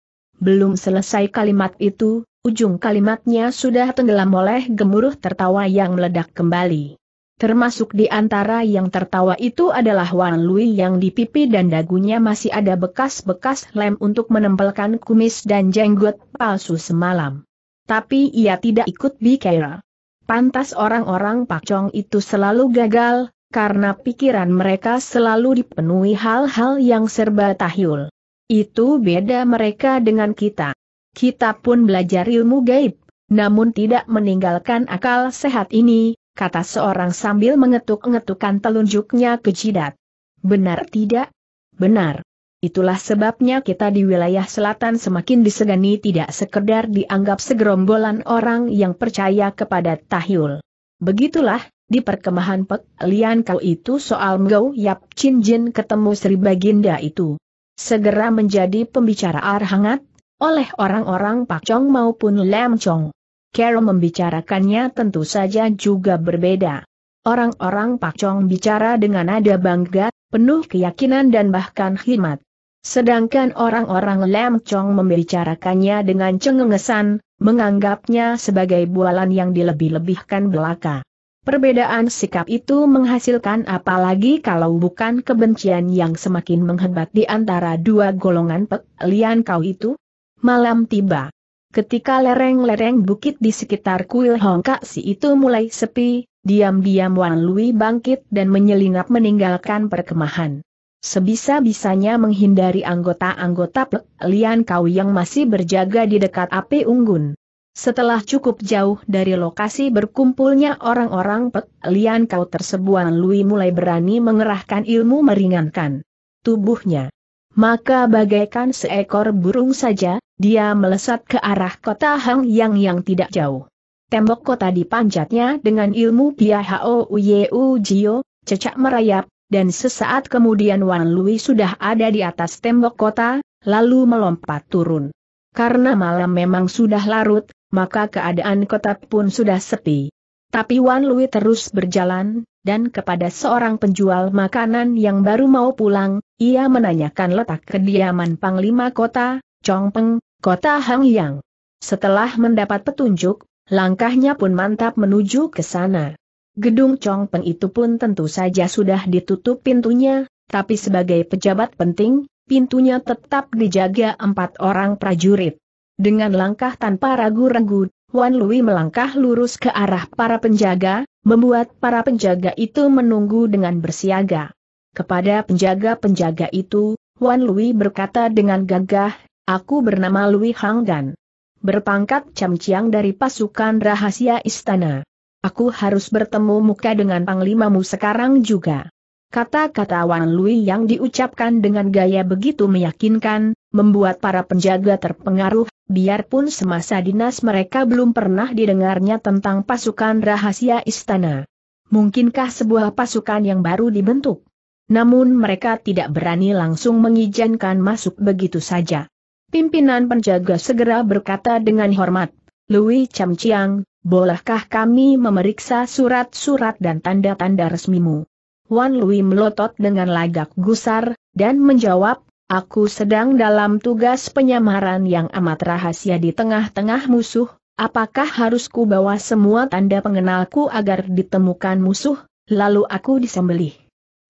Belum selesai kalimat itu, ujung kalimatnya sudah tenggelam oleh gemuruh tertawa yang meledak kembali. Termasuk di antara yang tertawa itu adalah Wan Lui yang di pipi dan dagunya masih ada bekas-bekas lem untuk menempelkan kumis dan jenggot palsu semalam. Tapi ia tidak ikut bicara. Pantas orang-orang Pak Chong itu selalu gagal, karena pikiran mereka selalu dipenuhi hal-hal yang serba tahyul. Itu beda mereka dengan kita. Kita pun belajar ilmu gaib, namun tidak meninggalkan akal sehat ini, kata seorang sambil mengetuk-ngetukkan telunjuknya ke jidat. Benar tidak? Benar. Itulah sebabnya kita di wilayah selatan semakin disegani tidak sekedar dianggap segerombolan orang yang percaya kepada tahyul. Begitulah. Di perkemahan Pek Lian Kau itu soal Ngo Yap Chin Jin ketemu Sri Baginda itu. Segera menjadi pembicaraan hangat, oleh orang-orang Pak Chong maupun Lam Chong. Cara membicarakannya tentu saja juga berbeda. Orang-orang Pak Chong bicara dengan nada bangga, penuh keyakinan dan bahkan khidmat. Sedangkan orang-orang Lam Chong membicarakannya dengan cengengesan, menganggapnya sebagai bualan yang dilebih-lebihkan belaka. Perbedaan sikap itu menghasilkan apalagi kalau bukan kebencian yang semakin menghebat di antara dua golongan Pek Lian Kau itu. Malam tiba. Ketika lereng-lereng bukit di sekitar kuil Hong Ka Si itu mulai sepi, diam-diam Wan Lui bangkit dan menyelinap meninggalkan perkemahan. Sebisa-bisanya menghindari anggota-anggota Pek Lian Kau yang masih berjaga di dekat api unggun. Setelah cukup jauh dari lokasi berkumpulnya orang-orang Pek Lian Kau tersebut, Lui mulai berani mengerahkan ilmu meringankan tubuhnya. Maka bagaikan seekor burung saja, dia melesat ke arah kota Hang yang tidak jauh. Tembok kota dipanjatnya dengan ilmu Piahouyujio, cecak merayap, dan sesaat kemudian Wan Lui sudah ada di atas tembok kota, lalu melompat turun. Karena malam memang sudah larut, maka keadaan kota pun sudah sepi. Tapi Wan Lui terus berjalan, dan kepada seorang penjual makanan yang baru mau pulang, ia menanyakan letak kediaman Panglima Kota, Chong Peng, Kota Hang Yang. Setelah mendapat petunjuk, langkahnya pun mantap menuju ke sana. Gedung Chong Peng itu pun tentu saja sudah ditutup pintunya, tapi sebagai pejabat penting, pintunya tetap dijaga 4 orang prajurit. Dengan langkah tanpa ragu-ragu, Wan Lui melangkah lurus ke arah para penjaga, membuat para penjaga itu menunggu dengan bersiaga. Kepada penjaga-penjaga itu, Wan Lui berkata dengan gagah, "Aku bernama Lui Hanggan. Berpangkat camciang dari pasukan rahasia istana. Aku harus bertemu muka dengan panglimamu sekarang juga." Kata-kata Wan Lui yang diucapkan dengan gaya begitu meyakinkan, membuat para penjaga terpengaruh, biarpun semasa dinas mereka belum pernah didengarnya tentang pasukan rahasia istana. Mungkinkah sebuah pasukan yang baru dibentuk? Namun mereka tidak berani langsung mengizinkan masuk begitu saja. Pimpinan penjaga segera berkata dengan hormat, "Lui Cham Chiang, bolehkah kami memeriksa surat-surat dan tanda-tanda resmimu?" Wan Lui melotot dengan lagak gusar, dan menjawab, "Aku sedang dalam tugas penyamaran yang amat rahasia di tengah-tengah musuh. Apakah harus ku bawa semua tanda pengenalku agar ditemukan musuh, lalu aku disembelih?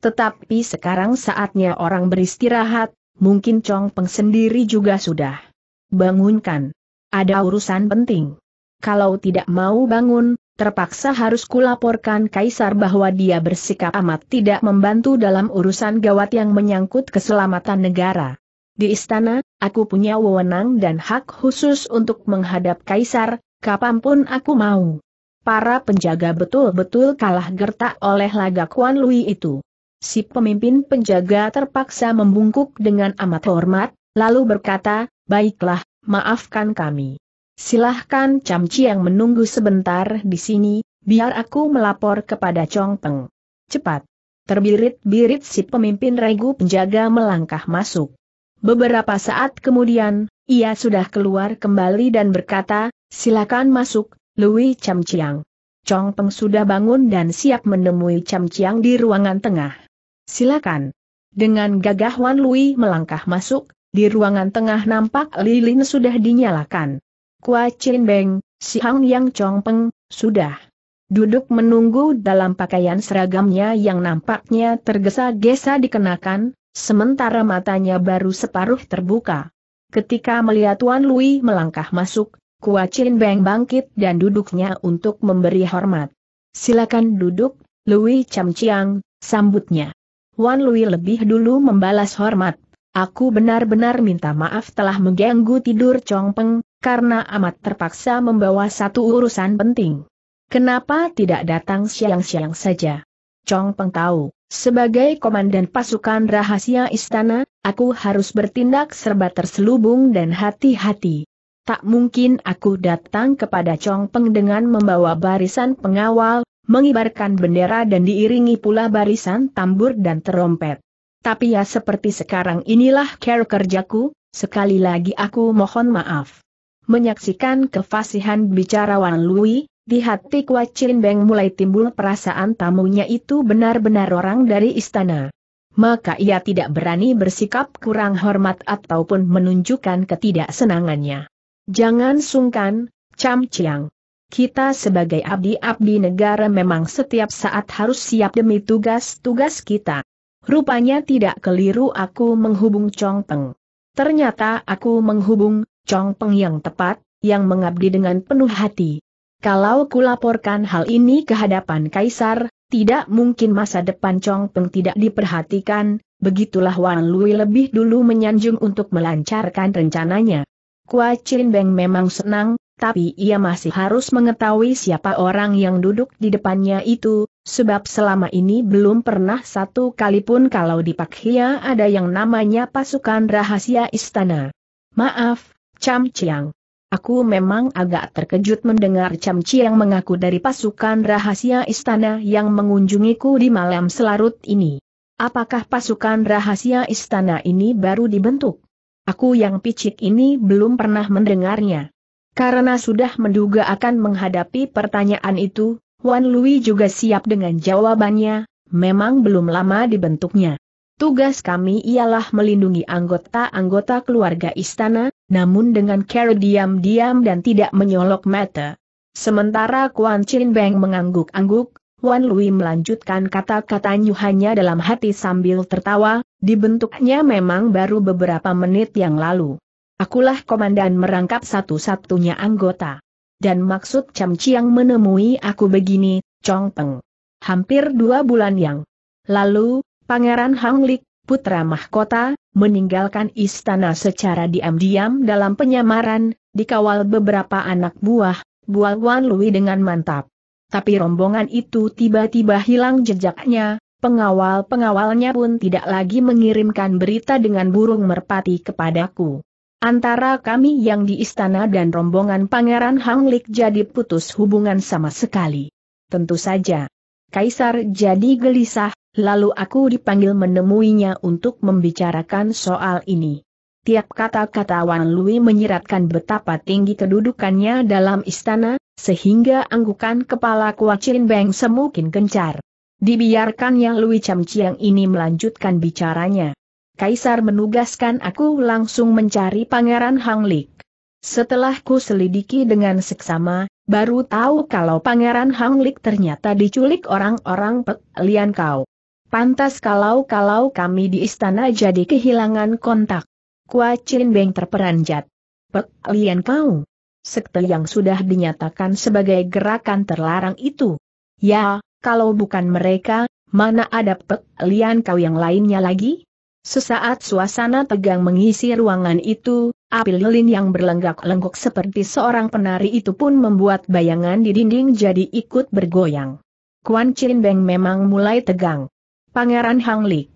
Tetapi sekarang saatnya orang beristirahat, mungkin Chong Peng sendiri juga sudah bangunkan. Ada urusan penting. Kalau tidak mau bangun, terpaksa harus kulaporkan Kaisar bahwa dia bersikap amat tidak membantu dalam urusan gawat yang menyangkut keselamatan negara. Di istana, aku punya wewenang dan hak khusus untuk menghadap Kaisar, kapanpun aku mau." Para penjaga betul-betul kalah gertak oleh lagak Wan Lui itu. Si pemimpin penjaga terpaksa membungkuk dengan amat hormat, lalu berkata, "Baiklah, maafkan kami. Silahkan Cham Chiang menunggu sebentar di sini, biar aku melapor kepada Chong Peng." Cepat! Terbirit-birit si pemimpin regu penjaga melangkah masuk. Beberapa saat kemudian, ia sudah keluar kembali dan berkata, "Silakan masuk, Lui Cham Chiang. Chong Peng sudah bangun dan siap menemui Cham Chiang di ruangan tengah. Silakan." Dengan gagah Wan Lui melangkah masuk, di ruangan tengah nampak lilin sudah dinyalakan. Kua Chin Beng, si Hang Yang Chong Peng, sudah duduk menunggu dalam pakaian seragamnya yang nampaknya tergesa-gesa dikenakan, sementara matanya baru separuh terbuka. Ketika melihat Wan Lui melangkah masuk, Kua Chin Beng bangkit dan duduknya untuk memberi hormat. "Silakan duduk, Lui Cham Chiang," sambutnya. Wan Lui lebih dulu membalas hormat, "Aku benar-benar minta maaf telah mengganggu tidur Chong Peng, karena amat terpaksa membawa satu urusan penting. Kenapa tidak datang siang-siang saja? Chong Peng tahu, sebagai komandan pasukan rahasia istana, aku harus bertindak serba terselubung dan hati-hati. Tak mungkin aku datang kepada Chong Peng dengan membawa barisan pengawal, mengibarkan bendera dan diiringi pula barisan tambur dan terompet. Tapi ya seperti sekarang inilah cara kerjaku, sekali lagi aku mohon maaf." Menyaksikan kefasihan bicara Wan Lui, di hati Kua Chin Beng mulai timbul perasaan tamunya itu benar-benar orang dari istana. Maka ia tidak berani bersikap kurang hormat ataupun menunjukkan ketidaksenangannya. "Jangan sungkan, Cham Chiang. Kita sebagai abdi-abdi negara memang setiap saat harus siap demi tugas-tugas kita. Rupanya tidak keliru aku menghubung Chong Peng. Ternyata aku menghubung Chong Peng yang tepat, yang mengabdi dengan penuh hati. Kalau kulaporkan hal ini ke hadapan Kaisar, tidak mungkin masa depan Chong Peng tidak diperhatikan." Begitulah Wan Lui lebih dulu menyanjung untuk melancarkan rencananya. Kua Chin Beng memang senang, tapi ia masih harus mengetahui siapa orang yang duduk di depannya itu, sebab selama ini belum pernah satu kali pun kalau di Pak Hia ada yang namanya pasukan rahasia istana. "Maaf, Cham Chiang. Aku memang agak terkejut mendengar Cham Chiang mengaku dari pasukan rahasia istana yang mengunjungiku di malam selarut ini. Apakah pasukan rahasia istana ini baru dibentuk? Aku yang picik ini belum pernah mendengarnya." Karena sudah menduga akan menghadapi pertanyaan itu, Wan Lui juga siap dengan jawabannya, "Memang belum lama dibentuknya. Tugas kami ialah melindungi anggota-anggota keluarga istana, namun dengan cara diam-diam dan tidak menyolok mata." Sementara Kuan Chin Beng mengangguk-angguk, Wan Lui melanjutkan kata-katanya hanya dalam hati sambil tertawa, "Dibentuknya memang baru beberapa menit yang lalu. Akulah komandan merangkap satu-satunya anggota. Dan maksud Cham Chiang menemui aku begini, Chong Peng. Hampir 2 bulan yang lalu, Pangeran Hang Lik, putra mahkota, meninggalkan istana secara diam-diam dalam penyamaran, dikawal beberapa anak buah," bual Wan Lui dengan mantap. "Tapi rombongan itu tiba-tiba hilang jejaknya, pengawal-pengawalnya pun tidak lagi mengirimkan berita dengan burung merpati kepadaku. Antara kami yang di istana dan rombongan Pangeran Hang Lik jadi putus hubungan sama sekali." "Tentu saja. Kaisar jadi gelisah, lalu aku dipanggil menemuinya untuk membicarakan soal ini. Tiap kata-kata Wan Lui menyiratkan betapa tinggi kedudukannya dalam istana, sehingga anggukan kepala Kua Chin Beng semakin gencar. Dibiarkannya Lui Cham Chiang ini melanjutkan bicaranya. Kaisar menugaskan aku langsung mencari Pangeran Hang Lik. Setelah ku selidiki dengan seksama, baru tahu kalau Pangeran Hang Lik ternyata diculik orang-orang Pek Lian Kau. Pantas kalau kami di istana jadi kehilangan kontak. Kua Chin Beng terperanjat. Pek Lian Kau? Sekte yang sudah dinyatakan sebagai gerakan terlarang itu. Ya, kalau bukan mereka, mana ada Pek Lian Kau yang lainnya lagi? Sesaat suasana tegang mengisi ruangan itu, api lilin yang berlenggak-lenggok seperti seorang penari itu pun membuat bayangan di dinding jadi ikut bergoyang. Kua Chin Beng memang mulai tegang. Pangeran Hang Lik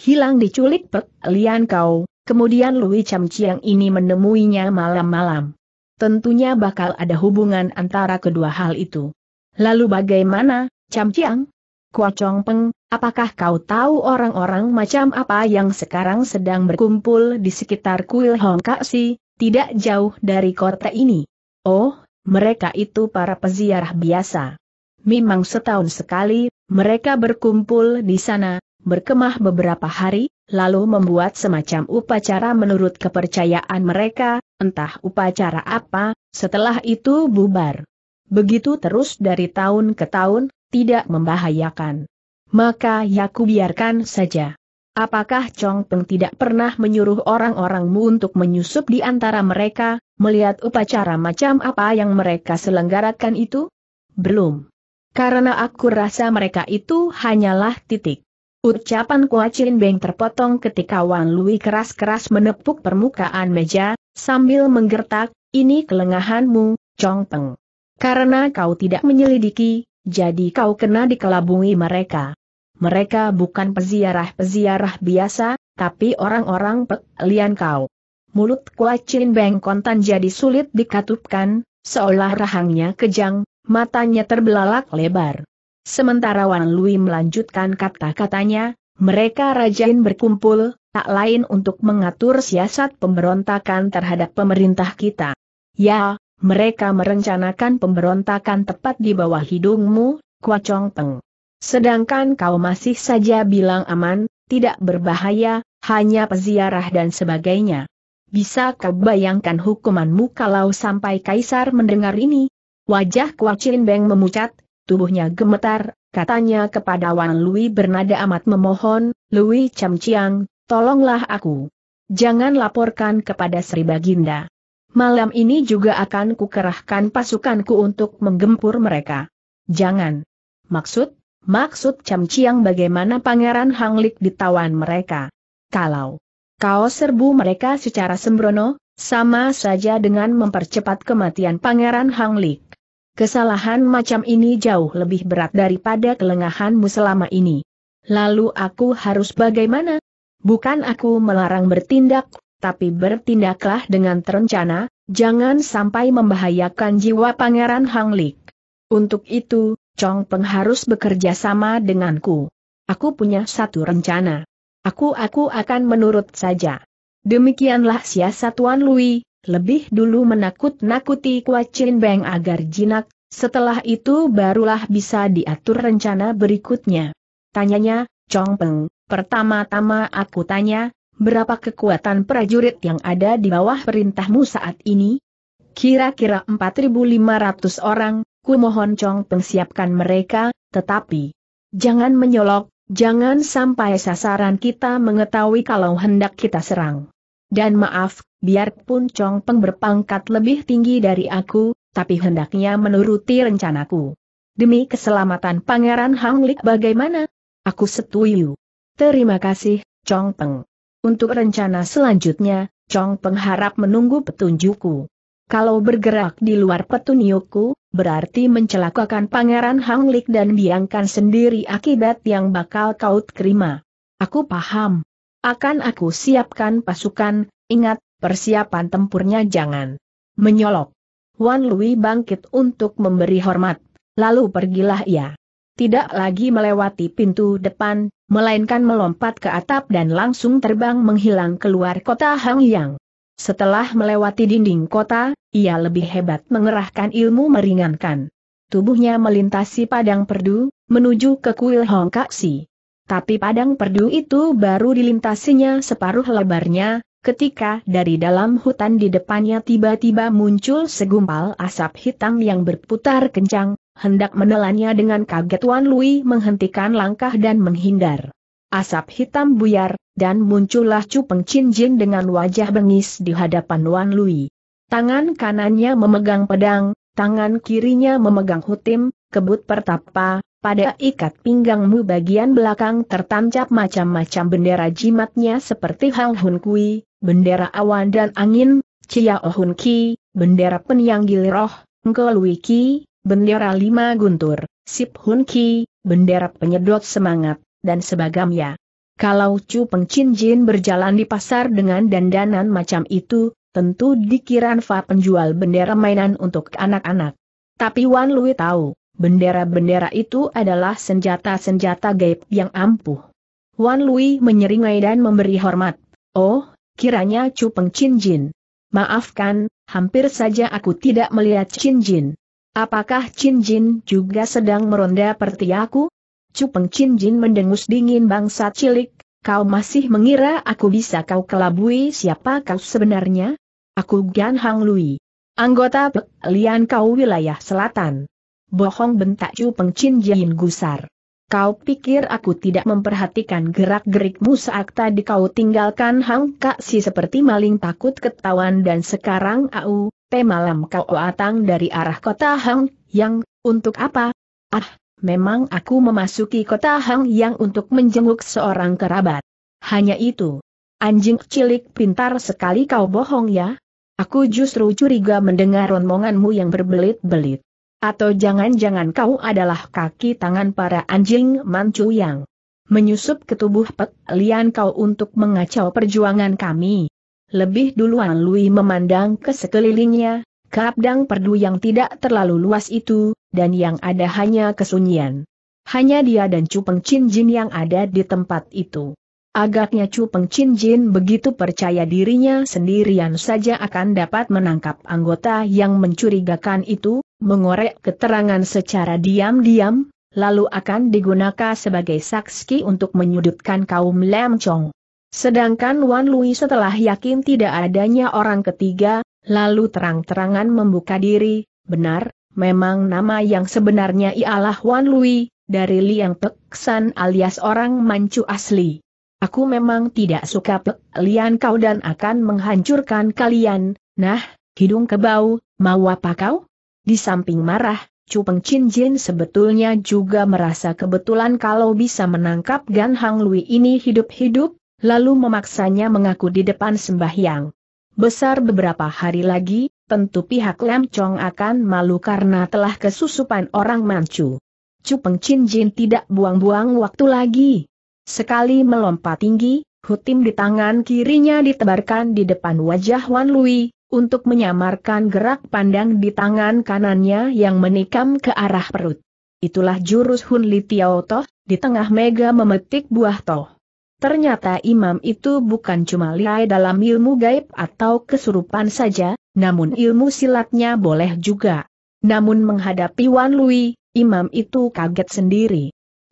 hilang diculik Pek Lian Kau. Kemudian Lui Cham Chiang ini menemuinya malam-malam. Tentunya bakal ada hubungan antara kedua hal itu. Lalu bagaimana, Cham Chiang? Kua Chong Peng, apakah kau tahu orang-orang macam apa yang sekarang sedang berkumpul di sekitar kuil Hong Ka Si, tidak jauh dari kota ini? Oh, mereka itu para peziarah biasa. Memang setahun sekali, mereka berkumpul di sana, berkemah beberapa hari, lalu membuat semacam upacara menurut kepercayaan mereka, entah upacara apa, setelah itu bubar. Begitu terus dari tahun ke tahun, tidak membahayakan. Maka ya ku biarkan saja. Apakah Chong Peng tidak pernah menyuruh orang-orangmu untuk menyusup di antara mereka, melihat upacara macam apa yang mereka selenggarakan itu? Belum. Karena aku rasa mereka itu hanyalah titik. Ucapan Kua Chin Beng terpotong ketika Wan Lui keras-keras menepuk permukaan meja, sambil menggertak, ini kelengahanmu, Chong Peng. Karena kau tidak menyelidiki, jadi kau kena dikelabungi mereka. Mereka bukan peziarah-peziarah biasa, tapi orang-orang Pek Lian Kau. Mulut Kua Chin Beng kontan jadi sulit dikatupkan, seolah rahangnya kejang, matanya terbelalak lebar. Sementara Wan Lui melanjutkan kata-katanya, mereka rajin berkumpul, tak lain untuk mengatur siasat pemberontakan terhadap pemerintah kita. Ya, mereka merencanakan pemberontakan tepat di bawah hidungmu, Kua Chong Peng. Sedangkan kau masih saja bilang aman, tidak berbahaya, hanya peziarah dan sebagainya. Bisa kau bayangkan hukumanmu kalau sampai Kaisar mendengar ini? Wajah Kua Chin Beng memucat. Tubuhnya gemetar, katanya kepada Wan Lui bernada amat memohon, Lui Cham Chiang, tolonglah aku. Jangan laporkan kepada Sri Baginda. Malam ini juga akan kukerahkan pasukanku untuk menggempur mereka. Jangan. Maksud Cham Chiang bagaimana Pangeran Hang Lik ditawan mereka. Kalau kau serbu mereka secara sembrono, sama saja dengan mempercepat kematian Pangeran Hang Lik. Kesalahan macam ini jauh lebih berat daripada kelengahanmu selama ini. Lalu aku harus bagaimana? Bukan aku melarang bertindak, tapi bertindaklah dengan terencana, jangan sampai membahayakan jiwa Pangeran Hang Lik. Untuk itu, Chong Peng harus bekerja sama denganku. Aku punya satu rencana. Aku akan menurut saja. Demikianlah siasat Wan Lui. Lebih dulu menakut-nakuti Kua Chin Beng agar jinak, setelah itu barulah bisa diatur rencana berikutnya. Tanyanya, Chong Peng, pertama-tama aku tanya, berapa kekuatan prajurit yang ada di bawah perintahmu saat ini? Kira-kira 4.500 orang, ku mohon Chong Peng siapkan mereka, tetapi jangan menyolok, jangan sampai sasaran kita mengetahui kalau hendak kita serang. Dan maaf, biarpun Chong Peng berpangkat lebih tinggi dari aku, tapi hendaknya menuruti rencanaku. Demi keselamatan Pangeran Hang Lik bagaimana? Aku setuju. Terima kasih, Chong Peng. Untuk rencana selanjutnya, Chong Peng harap menunggu petunjukku. Kalau bergerak di luar petunjukku, berarti mencelakakan Pangeran Hang Lik dan biangkan sendiri akibat yang bakal kau terima. Aku paham. Akan aku siapkan pasukan, ingat, persiapan tempurnya jangan menyolok. Wan Lui bangkit untuk memberi hormat, lalu pergilah ia. Tidak lagi melewati pintu depan, melainkan melompat ke atap dan langsung terbang menghilang keluar kota Hang Yang. Setelah melewati dinding kota, ia lebih hebat mengerahkan ilmu meringankan. Tubuhnya melintasi padang perdu, menuju ke kuil Hong Ka Si. Tapi padang perdu itu baru dilintasinya separuh lebarnya, ketika dari dalam hutan di depannya tiba-tiba muncul segumpal asap hitam yang berputar kencang, hendak menelannya. Dengan kaget Wan Lui menghentikan langkah dan menghindar. Asap hitam buyar, dan muncullah Cu Peng Chin Jin dengan wajah bengis di hadapan Wan Lui. Tangan kanannya memegang pedang, tangan kirinya memegang hutim, kebut pertapa, pada ikat pinggangmu bagian belakang tertancap macam-macam bendera, jimatnya seperti Hang Hun Kui, bendera awan dan angin, Chia Ohun Ki, bendera penyanggil roh, Ngo Lui Ki, bendera lima guntur, Sip Hun Ki, bendera penyedot semangat, dan sebagainya. Kalau Cu Peng Chin Jin berjalan di pasar dengan dandanan macam itu, tentu dikira Fa penjual bendera mainan untuk anak-anak. Tapi Wan Lui tahu, bendera-bendera itu adalah senjata-senjata gaib yang ampuh. Wan Lui menyeringai dan memberi hormat. Oh, kiranya Cu Peng Chin Jin. Maafkan, hampir saja aku tidak melihat Chin Jin. Apakah Chin Jin juga sedang meronda perti aku? Cu Peng Chin Jin mendengus dingin. Bangsa cilik, kau masih mengira aku bisa kau kelabui? Siapa kau sebenarnya? Aku Gan Hang Lui, anggota Pek Lian Kau wilayah selatan. Bohong, bentak Cu Peng Chin Jin gusar. Kau pikir aku tidak memperhatikan gerak-gerikmu saat tadi kau tinggalkan Hang Ka Si seperti maling takut ketahuan? Dan sekarang au, malam kau datang dari arah kota Hang Yang, untuk apa? Ah, memang aku memasuki kota Hang Yang untuk menjenguk seorang kerabat. Hanya itu. Anjing cilik, pintar sekali kau bohong ya. Aku justru curiga mendengar omonganmu yang berbelit-belit. Atau jangan-jangan kau adalah kaki tangan para anjing mancu yang menyusup ke tubuh Pek Lian Kau untuk mengacau perjuangan kami. Lebih duluan Lui memandang ke sekelilingnya, ke abdang perdu yang tidak terlalu luas itu, dan yang ada hanya kesunyian. Hanya dia dan Cu Peng Chin Jin yang ada di tempat itu. Agaknya Cu Peng Chin Jin begitu percaya dirinya sendirian saja akan dapat menangkap anggota yang mencurigakan itu, mengorek keterangan secara diam-diam, lalu akan digunakan sebagai saksi untuk menyudutkan kaum Lam Chong. Sedangkan Wan Lui setelah yakin tidak adanya orang ketiga, lalu terang-terangan membuka diri. Benar, memang nama yang sebenarnya ialah Wan Lui, dari Liang Pek San alias orang Manchu asli. Aku memang tidak suka Pek Lian Kau dan akan menghancurkan kalian. Nah, hidung kebau, mau apa kau? Di samping marah, Cu Peng Chin Jin sebetulnya juga merasa kebetulan kalau bisa menangkap Gan Hang Lui ini hidup-hidup, lalu memaksanya mengaku di depan sembahyang besar. Beberapa hari lagi, tentu pihak Lam Chong akan malu karena telah kesusupan orang Manchu. Cu Peng Chin Jin tidak buang-buang waktu lagi. Sekali melompat tinggi, hutim di tangan kirinya ditebarkan di depan wajah Wan Lui, untuk menyamarkan gerak pandang di tangan kanannya yang menikam ke arah perut. Itulah jurus Hun Li Tiao Toh, di tengah mega memetik buah toh. Ternyata imam itu bukan cuma lihai dalam ilmu gaib atau kesurupan saja, namun ilmu silatnya boleh juga. Namun menghadapi Wan Lui, imam itu kaget sendiri.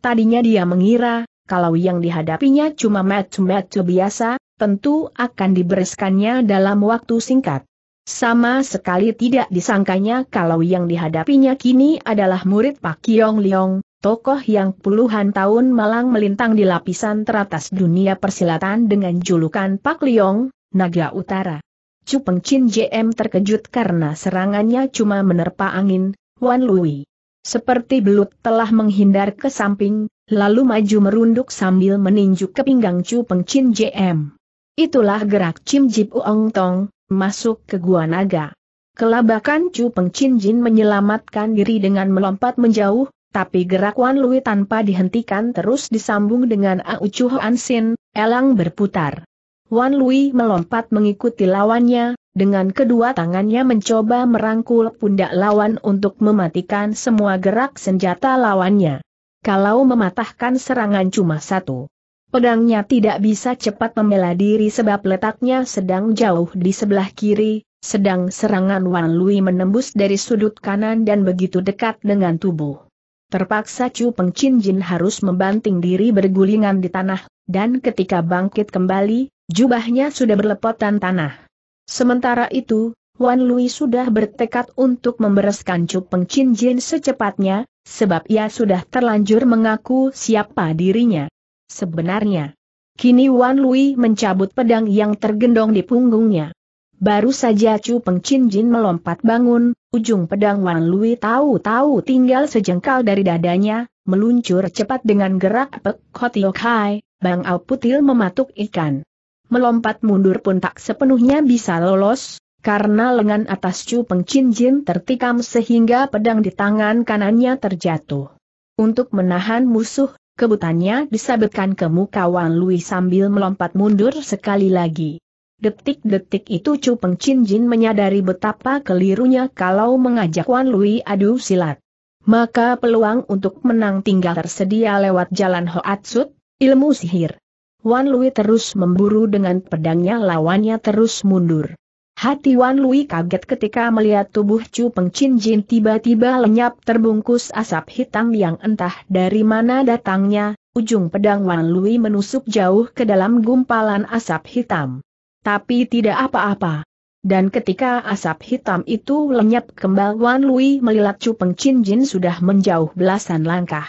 Tadinya dia mengira, kalau yang dihadapinya cuma matu-matu biasa, tentu akan dibereskannya dalam waktu singkat. Sama sekali tidak disangkanya kalau yang dihadapinya kini adalah murid Pak Kiong Leong, tokoh yang puluhan tahun malang melintang di lapisan teratas dunia persilatan dengan julukan Pak Leong, Naga Utara. Cu Peng Chin Jin terkejut karena serangannya cuma menerpa angin. Wan Lui seperti belut telah menghindar ke samping, lalu maju merunduk sambil meninju ke pinggang Cu Peng Chin Jin. Itulah gerak Cim Jip Uong Tong, masuk ke gua naga. Kelabakan Cu Peng Chin Jin menyelamatkan diri dengan melompat menjauh, tapi gerak Wan Lui tanpa dihentikan terus disambung dengan Au Chu Hoan Sin, elang berputar. Wan Lui melompat mengikuti lawannya, dengan kedua tangannya mencoba merangkul pundak lawan untuk mematikan semua gerak senjata lawannya. kalau mematahkan serangan cuma satu. Pedangnya tidak bisa cepat membela diri sebab letaknya sedang jauh di sebelah kiri, sedang serangan Wan Lui menembus dari sudut kanan dan begitu dekat dengan tubuh. Terpaksa Cu Peng Chin Jin harus membanting diri bergulingan di tanah, dan ketika bangkit kembali, jubahnya sudah berlepotan tanah. Sementara itu, Wan Lui sudah bertekad untuk membereskan Cu Peng Chin Jin secepatnya, sebab ia sudah terlanjur mengaku siapa dirinya sebenarnya. Kini Wan Lui mencabut pedang yang tergendong di punggungnya. Baru saja Cu Peng Chin Jin melompat bangun, ujung pedang Wan Lui tahu-tahu tinggal sejengkal dari dadanya, meluncur cepat dengan gerak Pek Hotiok Hai, Bang Au Putil mematuk ikan. Melompat mundur pun tak sepenuhnya bisa lolos, karena lengan atas Cu Peng Chin Jin tertikam sehingga pedang di tangan kanannya terjatuh. Untuk menahan musuh, kebutannya disabetkan ke muka Wan Lui sambil melompat mundur sekali lagi. Detik-detik itu Cu Peng Chin Jin menyadari betapa kelirunya kalau mengajak Wan Lui adu silat. Maka peluang untuk menang tinggal tersedia lewat jalan Hoatsut, ilmu sihir. Wan Lui terus memburu dengan pedangnya, lawannya terus mundur. Hati Wan Lui kaget ketika melihat tubuh Cu Peng Chin Jin tiba-tiba lenyap terbungkus asap hitam yang entah dari mana datangnya, ujung pedang Wan Lui menusuk jauh ke dalam gumpalan asap hitam. Tapi tidak apa-apa. Dan ketika asap hitam itu lenyap kembali, Wan Lui melihat Cu Peng Chin Jin sudah menjauh belasan langkah.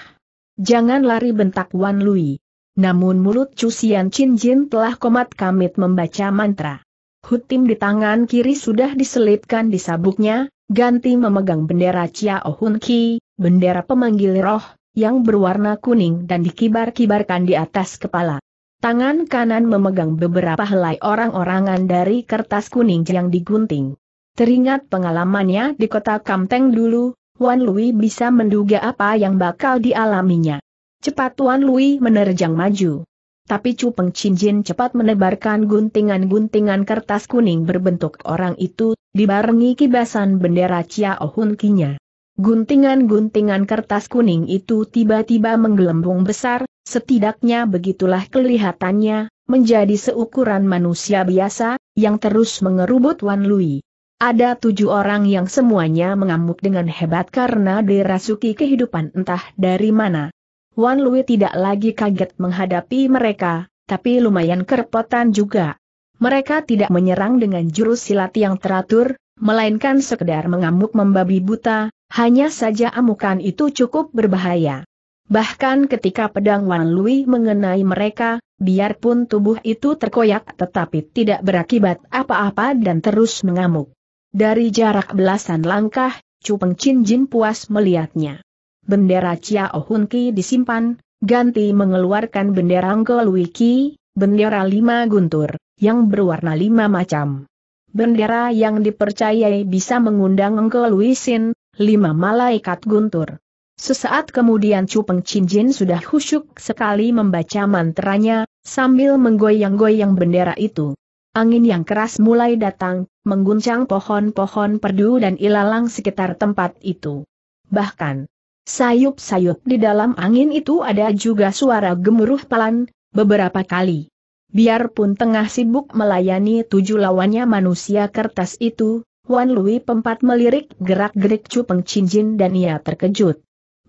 "Jangan lari," bentak Wan Lui. Namun mulut Cu Sian Chin Jin telah komat-kamit membaca mantra. Hutim di tangan kiri sudah diselipkan di sabuknya, ganti memegang bendera Chia Ohun Ki, bendera pemanggil roh, yang berwarna kuning dan dikibar-kibarkan di atas kepala. Tangan kanan memegang beberapa helai orang-orangan dari kertas kuning yang digunting. Teringat pengalamannya di kota Kim Teng dulu, Wan Lui bisa menduga apa yang bakal dialaminya. Cepat Wan Lui menerjang maju. Tapi Cu Peng Chin Jin cepat menebarkan guntingan-guntingan kertas kuning berbentuk orang itu, dibarengi kibasan bendera Chia Ohun Ki-nya. Guntingan-guntingan kertas kuning itu tiba-tiba menggelembung besar, setidaknya begitulah kelihatannya, menjadi seukuran manusia biasa, yang terus mengerubut Wan Lui. Ada 7 orang yang semuanya mengamuk dengan hebat karena dirasuki kehidupan entah dari mana. Wan Lui tidak lagi kaget menghadapi mereka, tapi lumayan kerepotan juga. Mereka tidak menyerang dengan jurus silat yang teratur, melainkan sekedar mengamuk membabi buta, hanya saja amukan itu cukup berbahaya. Bahkan ketika pedang Wan Lui mengenai mereka, biarpun tubuh itu terkoyak tetapi tidak berakibat apa-apa dan terus mengamuk. Dari jarak belasan langkah, Cu Peng Chin Jin puas melihatnya. Bendera Chia Ohun Ki disimpan, ganti mengeluarkan bendera Ngo Lui Ki, bendera 5 guntur, yang berwarna 5 macam. Bendera yang dipercayai bisa mengundang Ngo Lui Sin, 5 malaikat guntur. Sesaat kemudian Cu Peng Chin Jin sudah khusyuk sekali membaca mantranya, sambil menggoyang-goyang bendera itu. Angin yang keras mulai datang, mengguncang pohon-pohon perdu dan ilalang sekitar tempat itu. Bahkan sayup-sayup di dalam angin itu ada juga suara gemuruh pelan, beberapa kali. Biarpun tengah sibuk melayani 7 lawannya manusia kertas itu, Wan Lui pempat melirik gerak-gerik Cu Peng Chin Jin dan ia terkejut.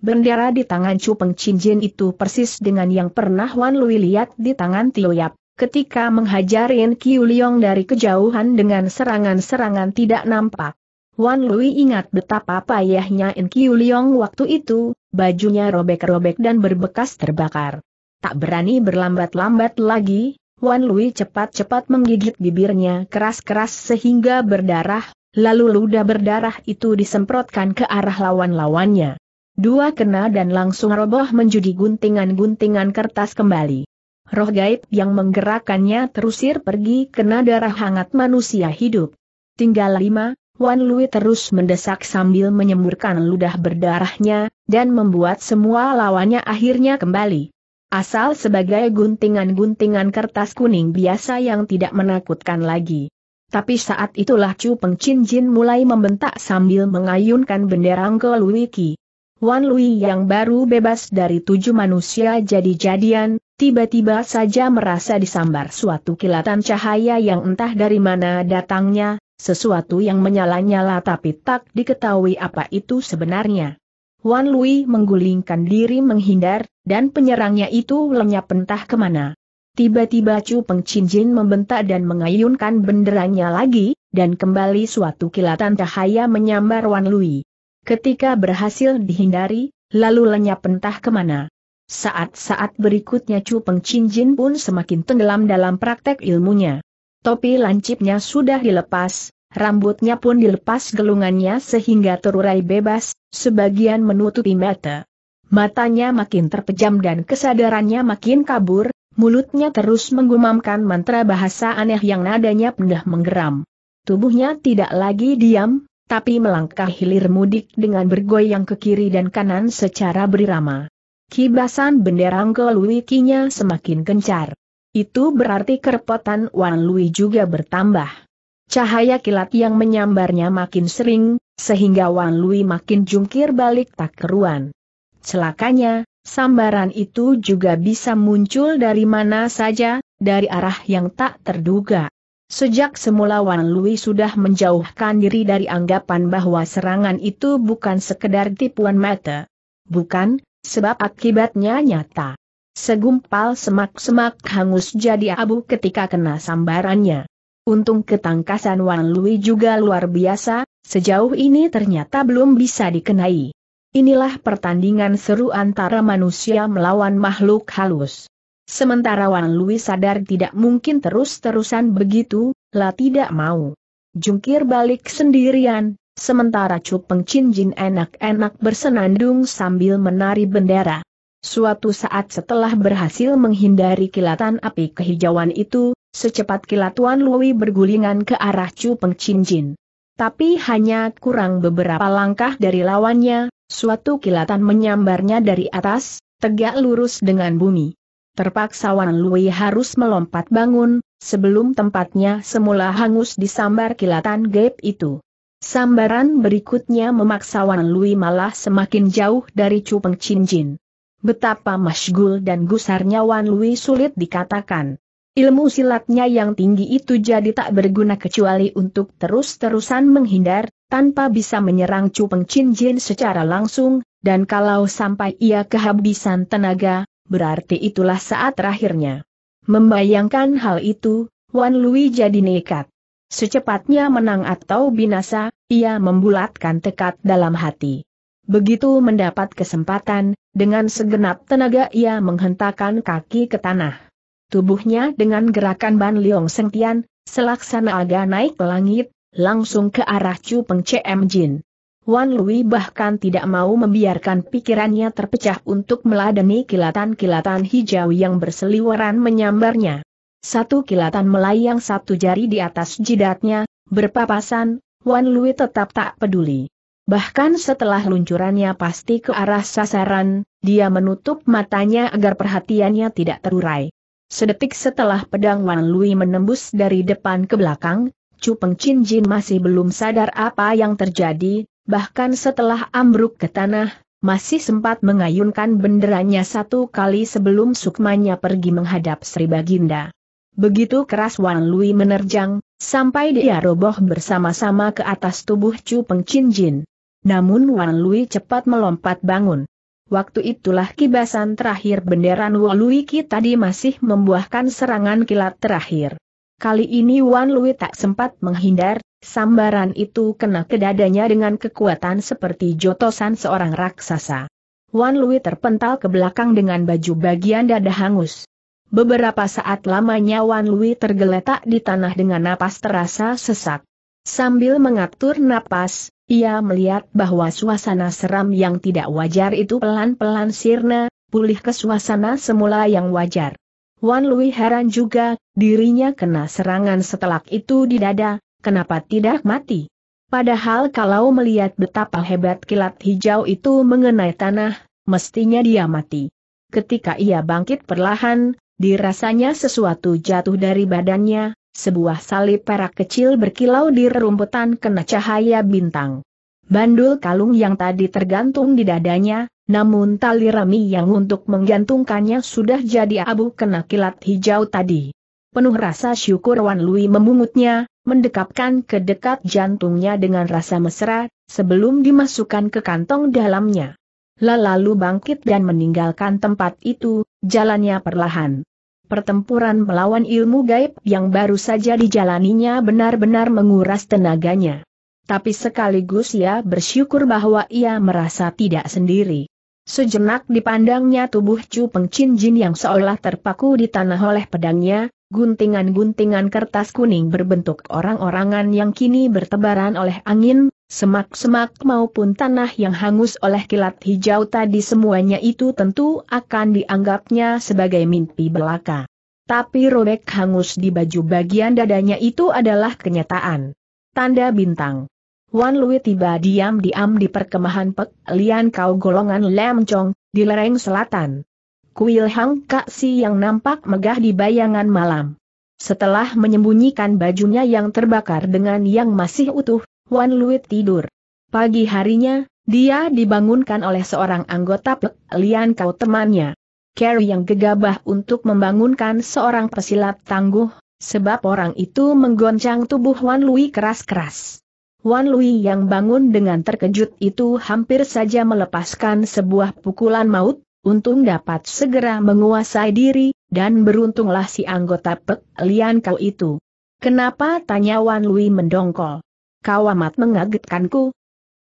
Bendera di tangan Cu Peng Chin Jin itu persis dengan yang pernah Wan Lui lihat di tangan Tio Yap, ketika menghajarin Kiu Liong dari kejauhan dengan serangan-serangan tidak nampak. Wan Lui ingat betapa payahnya Kiu Liong waktu itu, bajunya robek-robek dan berbekas terbakar. Tak berani berlambat-lambat lagi, Wan Lui cepat-cepat menggigit bibirnya keras-keras sehingga berdarah, lalu ludah berdarah itu disemprotkan ke arah lawan-lawannya. 2 kena dan langsung roboh menjadi guntingan-guntingan kertas kembali. Roh gaib yang menggerakkannya terusir pergi kena darah hangat manusia hidup. Tinggal 5. Wan Lui terus mendesak sambil menyemburkan ludah berdarahnya, dan membuat semua lawannya akhirnya kembali. Asal sebagai guntingan-guntingan kertas kuning biasa yang tidak menakutkan lagi. Tapi saat itulah Cu Peng Chin Jin mulai membentak sambil mengayunkan bendera Ngo Lui Ki. Wan Lui yang baru bebas dari 7 manusia jadi-jadian, tiba-tiba saja merasa disambar suatu kilatan cahaya yang entah dari mana datangnya, sesuatu yang menyala-nyala tapi tak diketahui apa itu sebenarnya. Wan Lui menggulingkan diri menghindar, dan penyerangnya itu lenyap entah kemana. Tiba-tiba Cu Peng Chin Jin membentak dan mengayunkan benderanya lagi, dan kembali suatu kilatan cahaya menyambar Wan Lui. Ketika berhasil dihindari, lalu lenyap entah kemana. Saat-saat berikutnya Cu Peng Chin Jin pun semakin tenggelam dalam praktek ilmunya. Topi lancipnya sudah dilepas, rambutnya pun dilepas gelungannya sehingga terurai bebas, sebagian menutupi mata. Matanya makin terpejam dan kesadarannya makin kabur, mulutnya terus menggumamkan mantra bahasa aneh yang nadanya penuh menggeram. Tubuhnya tidak lagi diam, tapi melangkah hilir mudik dengan bergoyang ke kiri dan kanan secara berirama. Kibasan bendera Ngo Lui kinya semakin gencar. Itu berarti kerepotan Wan Lui juga bertambah. Cahaya kilat yang menyambarnya makin sering, sehingga Wan Lui makin jungkir balik tak keruan. Celakanya, sambaran itu juga bisa muncul dari mana saja, dari arah yang tak terduga. Sejak semula Wan Lui sudah menjauhkan diri dari anggapan bahwa serangan itu bukan sekedar tipuan mata. Bukan, sebab akibatnya nyata. Segumpal semak-semak hangus jadi abu ketika kena sambarannya. Untung ketangkasan Wan Lui juga luar biasa, sejauh ini ternyata belum bisa dikenai. Inilah pertandingan seru antara manusia melawan makhluk halus. Sementara Wan Lui sadar tidak mungkin terus-terusan begitu, lah tidak mau jungkir balik sendirian, sementara Cu Peng Chin Jin enak-enak bersenandung sambil menari bendera. Suatu saat setelah berhasil menghindari kilatan api kehijauan itu, secepat kilat Wan Lui bergulingan ke arah Cu Peng Chin Jin. Tapi hanya kurang beberapa langkah dari lawannya, suatu kilatan menyambarnya dari atas, tegak lurus dengan bumi. Terpaksa Wan Lui harus melompat bangun, sebelum tempatnya semula hangus disambar kilatan gaib itu. Sambaran berikutnya memaksa Wan Lui malah semakin jauh dari Cu Peng Chin Jin. Betapa masyghul dan gusarnya Wan Lui sulit dikatakan. Ilmu silatnya yang tinggi itu jadi tak berguna kecuali untuk terus-terusan menghindar, tanpa bisa menyerang Cu Peng Chin Jin secara langsung, dan kalau sampai ia kehabisan tenaga, berarti itulah saat terakhirnya. Membayangkan hal itu, Wan Lui jadi nekat. Secepatnya menang atau binasa, ia membulatkan tekad dalam hati. Begitu mendapat kesempatan, dengan segenap tenaga ia menghentakkan kaki ke tanah. Tubuhnya dengan gerakan Ban Liong Sengtian, selaksana aga naik ke langit, langsung ke arah Cu Peng Chin Jin. Wan Lui bahkan tidak mau membiarkan pikirannya terpecah untuk meladeni kilatan-kilatan hijau yang berseliweran menyambarnya. Satu kilatan melayang satu jari di atas jidatnya, berpapasan, Wan Lui tetap tak peduli. Bahkan setelah luncurannya pasti ke arah sasaran, dia menutup matanya agar perhatiannya tidak terurai. Sedetik setelah pedang Wan Lui menembus dari depan ke belakang, Cu Peng Chin Jin masih belum sadar apa yang terjadi. Bahkan setelah ambruk ke tanah, masih sempat mengayunkan benderanya satu kali sebelum sukmanya pergi menghadap Sri Baginda. Begitu keras Wan Lui menerjang, sampai dia roboh bersama-sama ke atas tubuh Cu Peng Chin Jin. Namun Wan Lui cepat melompat bangun. Waktu itulah kibasan terakhir bendera Ngo Lui Ki tadi masih membuahkan serangan kilat terakhir. Kali ini Wan Lui tak sempat menghindar, sambaran itu kena ke dadanya dengan kekuatan seperti jotosan seorang raksasa. Wan Lui terpental ke belakang dengan baju bagian dada hangus. Beberapa saat lamanya Wan Lui tergeletak di tanah dengan napas terasa sesak. Sambil mengatur napas, ia melihat bahwa suasana seram yang tidak wajar itu pelan-pelan sirna, pulih ke suasana semula yang wajar. Wan Lui heran juga, dirinya kena serangan setelak itu di dada, kenapa tidak mati? Padahal kalau melihat betapa hebat kilat hijau itu mengenai tanah, mestinya dia mati. Ketika ia bangkit perlahan, dirasanya sesuatu jatuh dari badannya, sebuah salib perak kecil berkilau di rerumputan kena cahaya bintang. Bandul kalung yang tadi tergantung di dadanya, namun tali rami yang untuk menggantungkannya sudah jadi abu kena kilat hijau tadi. Penuh rasa syukur Wan Lui memungutnya, mendekapkan ke dekat jantungnya dengan rasa mesra, sebelum dimasukkan ke kantong dalamnya. Lalu bangkit dan meninggalkan tempat itu, jalannya perlahan. Pertempuran melawan ilmu gaib yang baru saja dijalaninya benar-benar menguras tenaganya. Tapi sekaligus ia bersyukur bahwa ia merasa tidak sendiri. Sejenak dipandangnya tubuh Cu Peng Chin Jin yang seolah terpaku di tanah oleh pedangnya, guntingan-guntingan kertas kuning berbentuk orang-orangan yang kini bertebaran oleh angin, semak-semak maupun tanah yang hangus oleh kilat hijau tadi, semuanya itu tentu akan dianggapnya sebagai mimpi belaka. Tapi robek hangus di baju bagian dadanya itu adalah kenyataan. Tanda bintang. Wan Lui tiba diam-diam di perkemahan Pek Lian Kau golongan Lam Chong, di lereng selatan. Kuil Hong Ka Si yang nampak megah di bayangan malam. Setelah menyembunyikan bajunya yang terbakar dengan yang masih utuh, Wan Lui tidur. Pagi harinya, dia dibangunkan oleh seorang anggota Pek Lian Kau temannya, Carrie, yang gegabah untuk membangunkan seorang pesilat tangguh, sebab orang itu menggoncang tubuh Wan Lui keras-keras. Wan Lui yang bangun dengan terkejut itu hampir saja melepaskan sebuah pukulan maut, untung dapat segera menguasai diri, dan beruntunglah si anggota Pek Lian Kau itu. "Kenapa?" tanya Wan Lui mendongkol. "Kau amat mengagetkanku,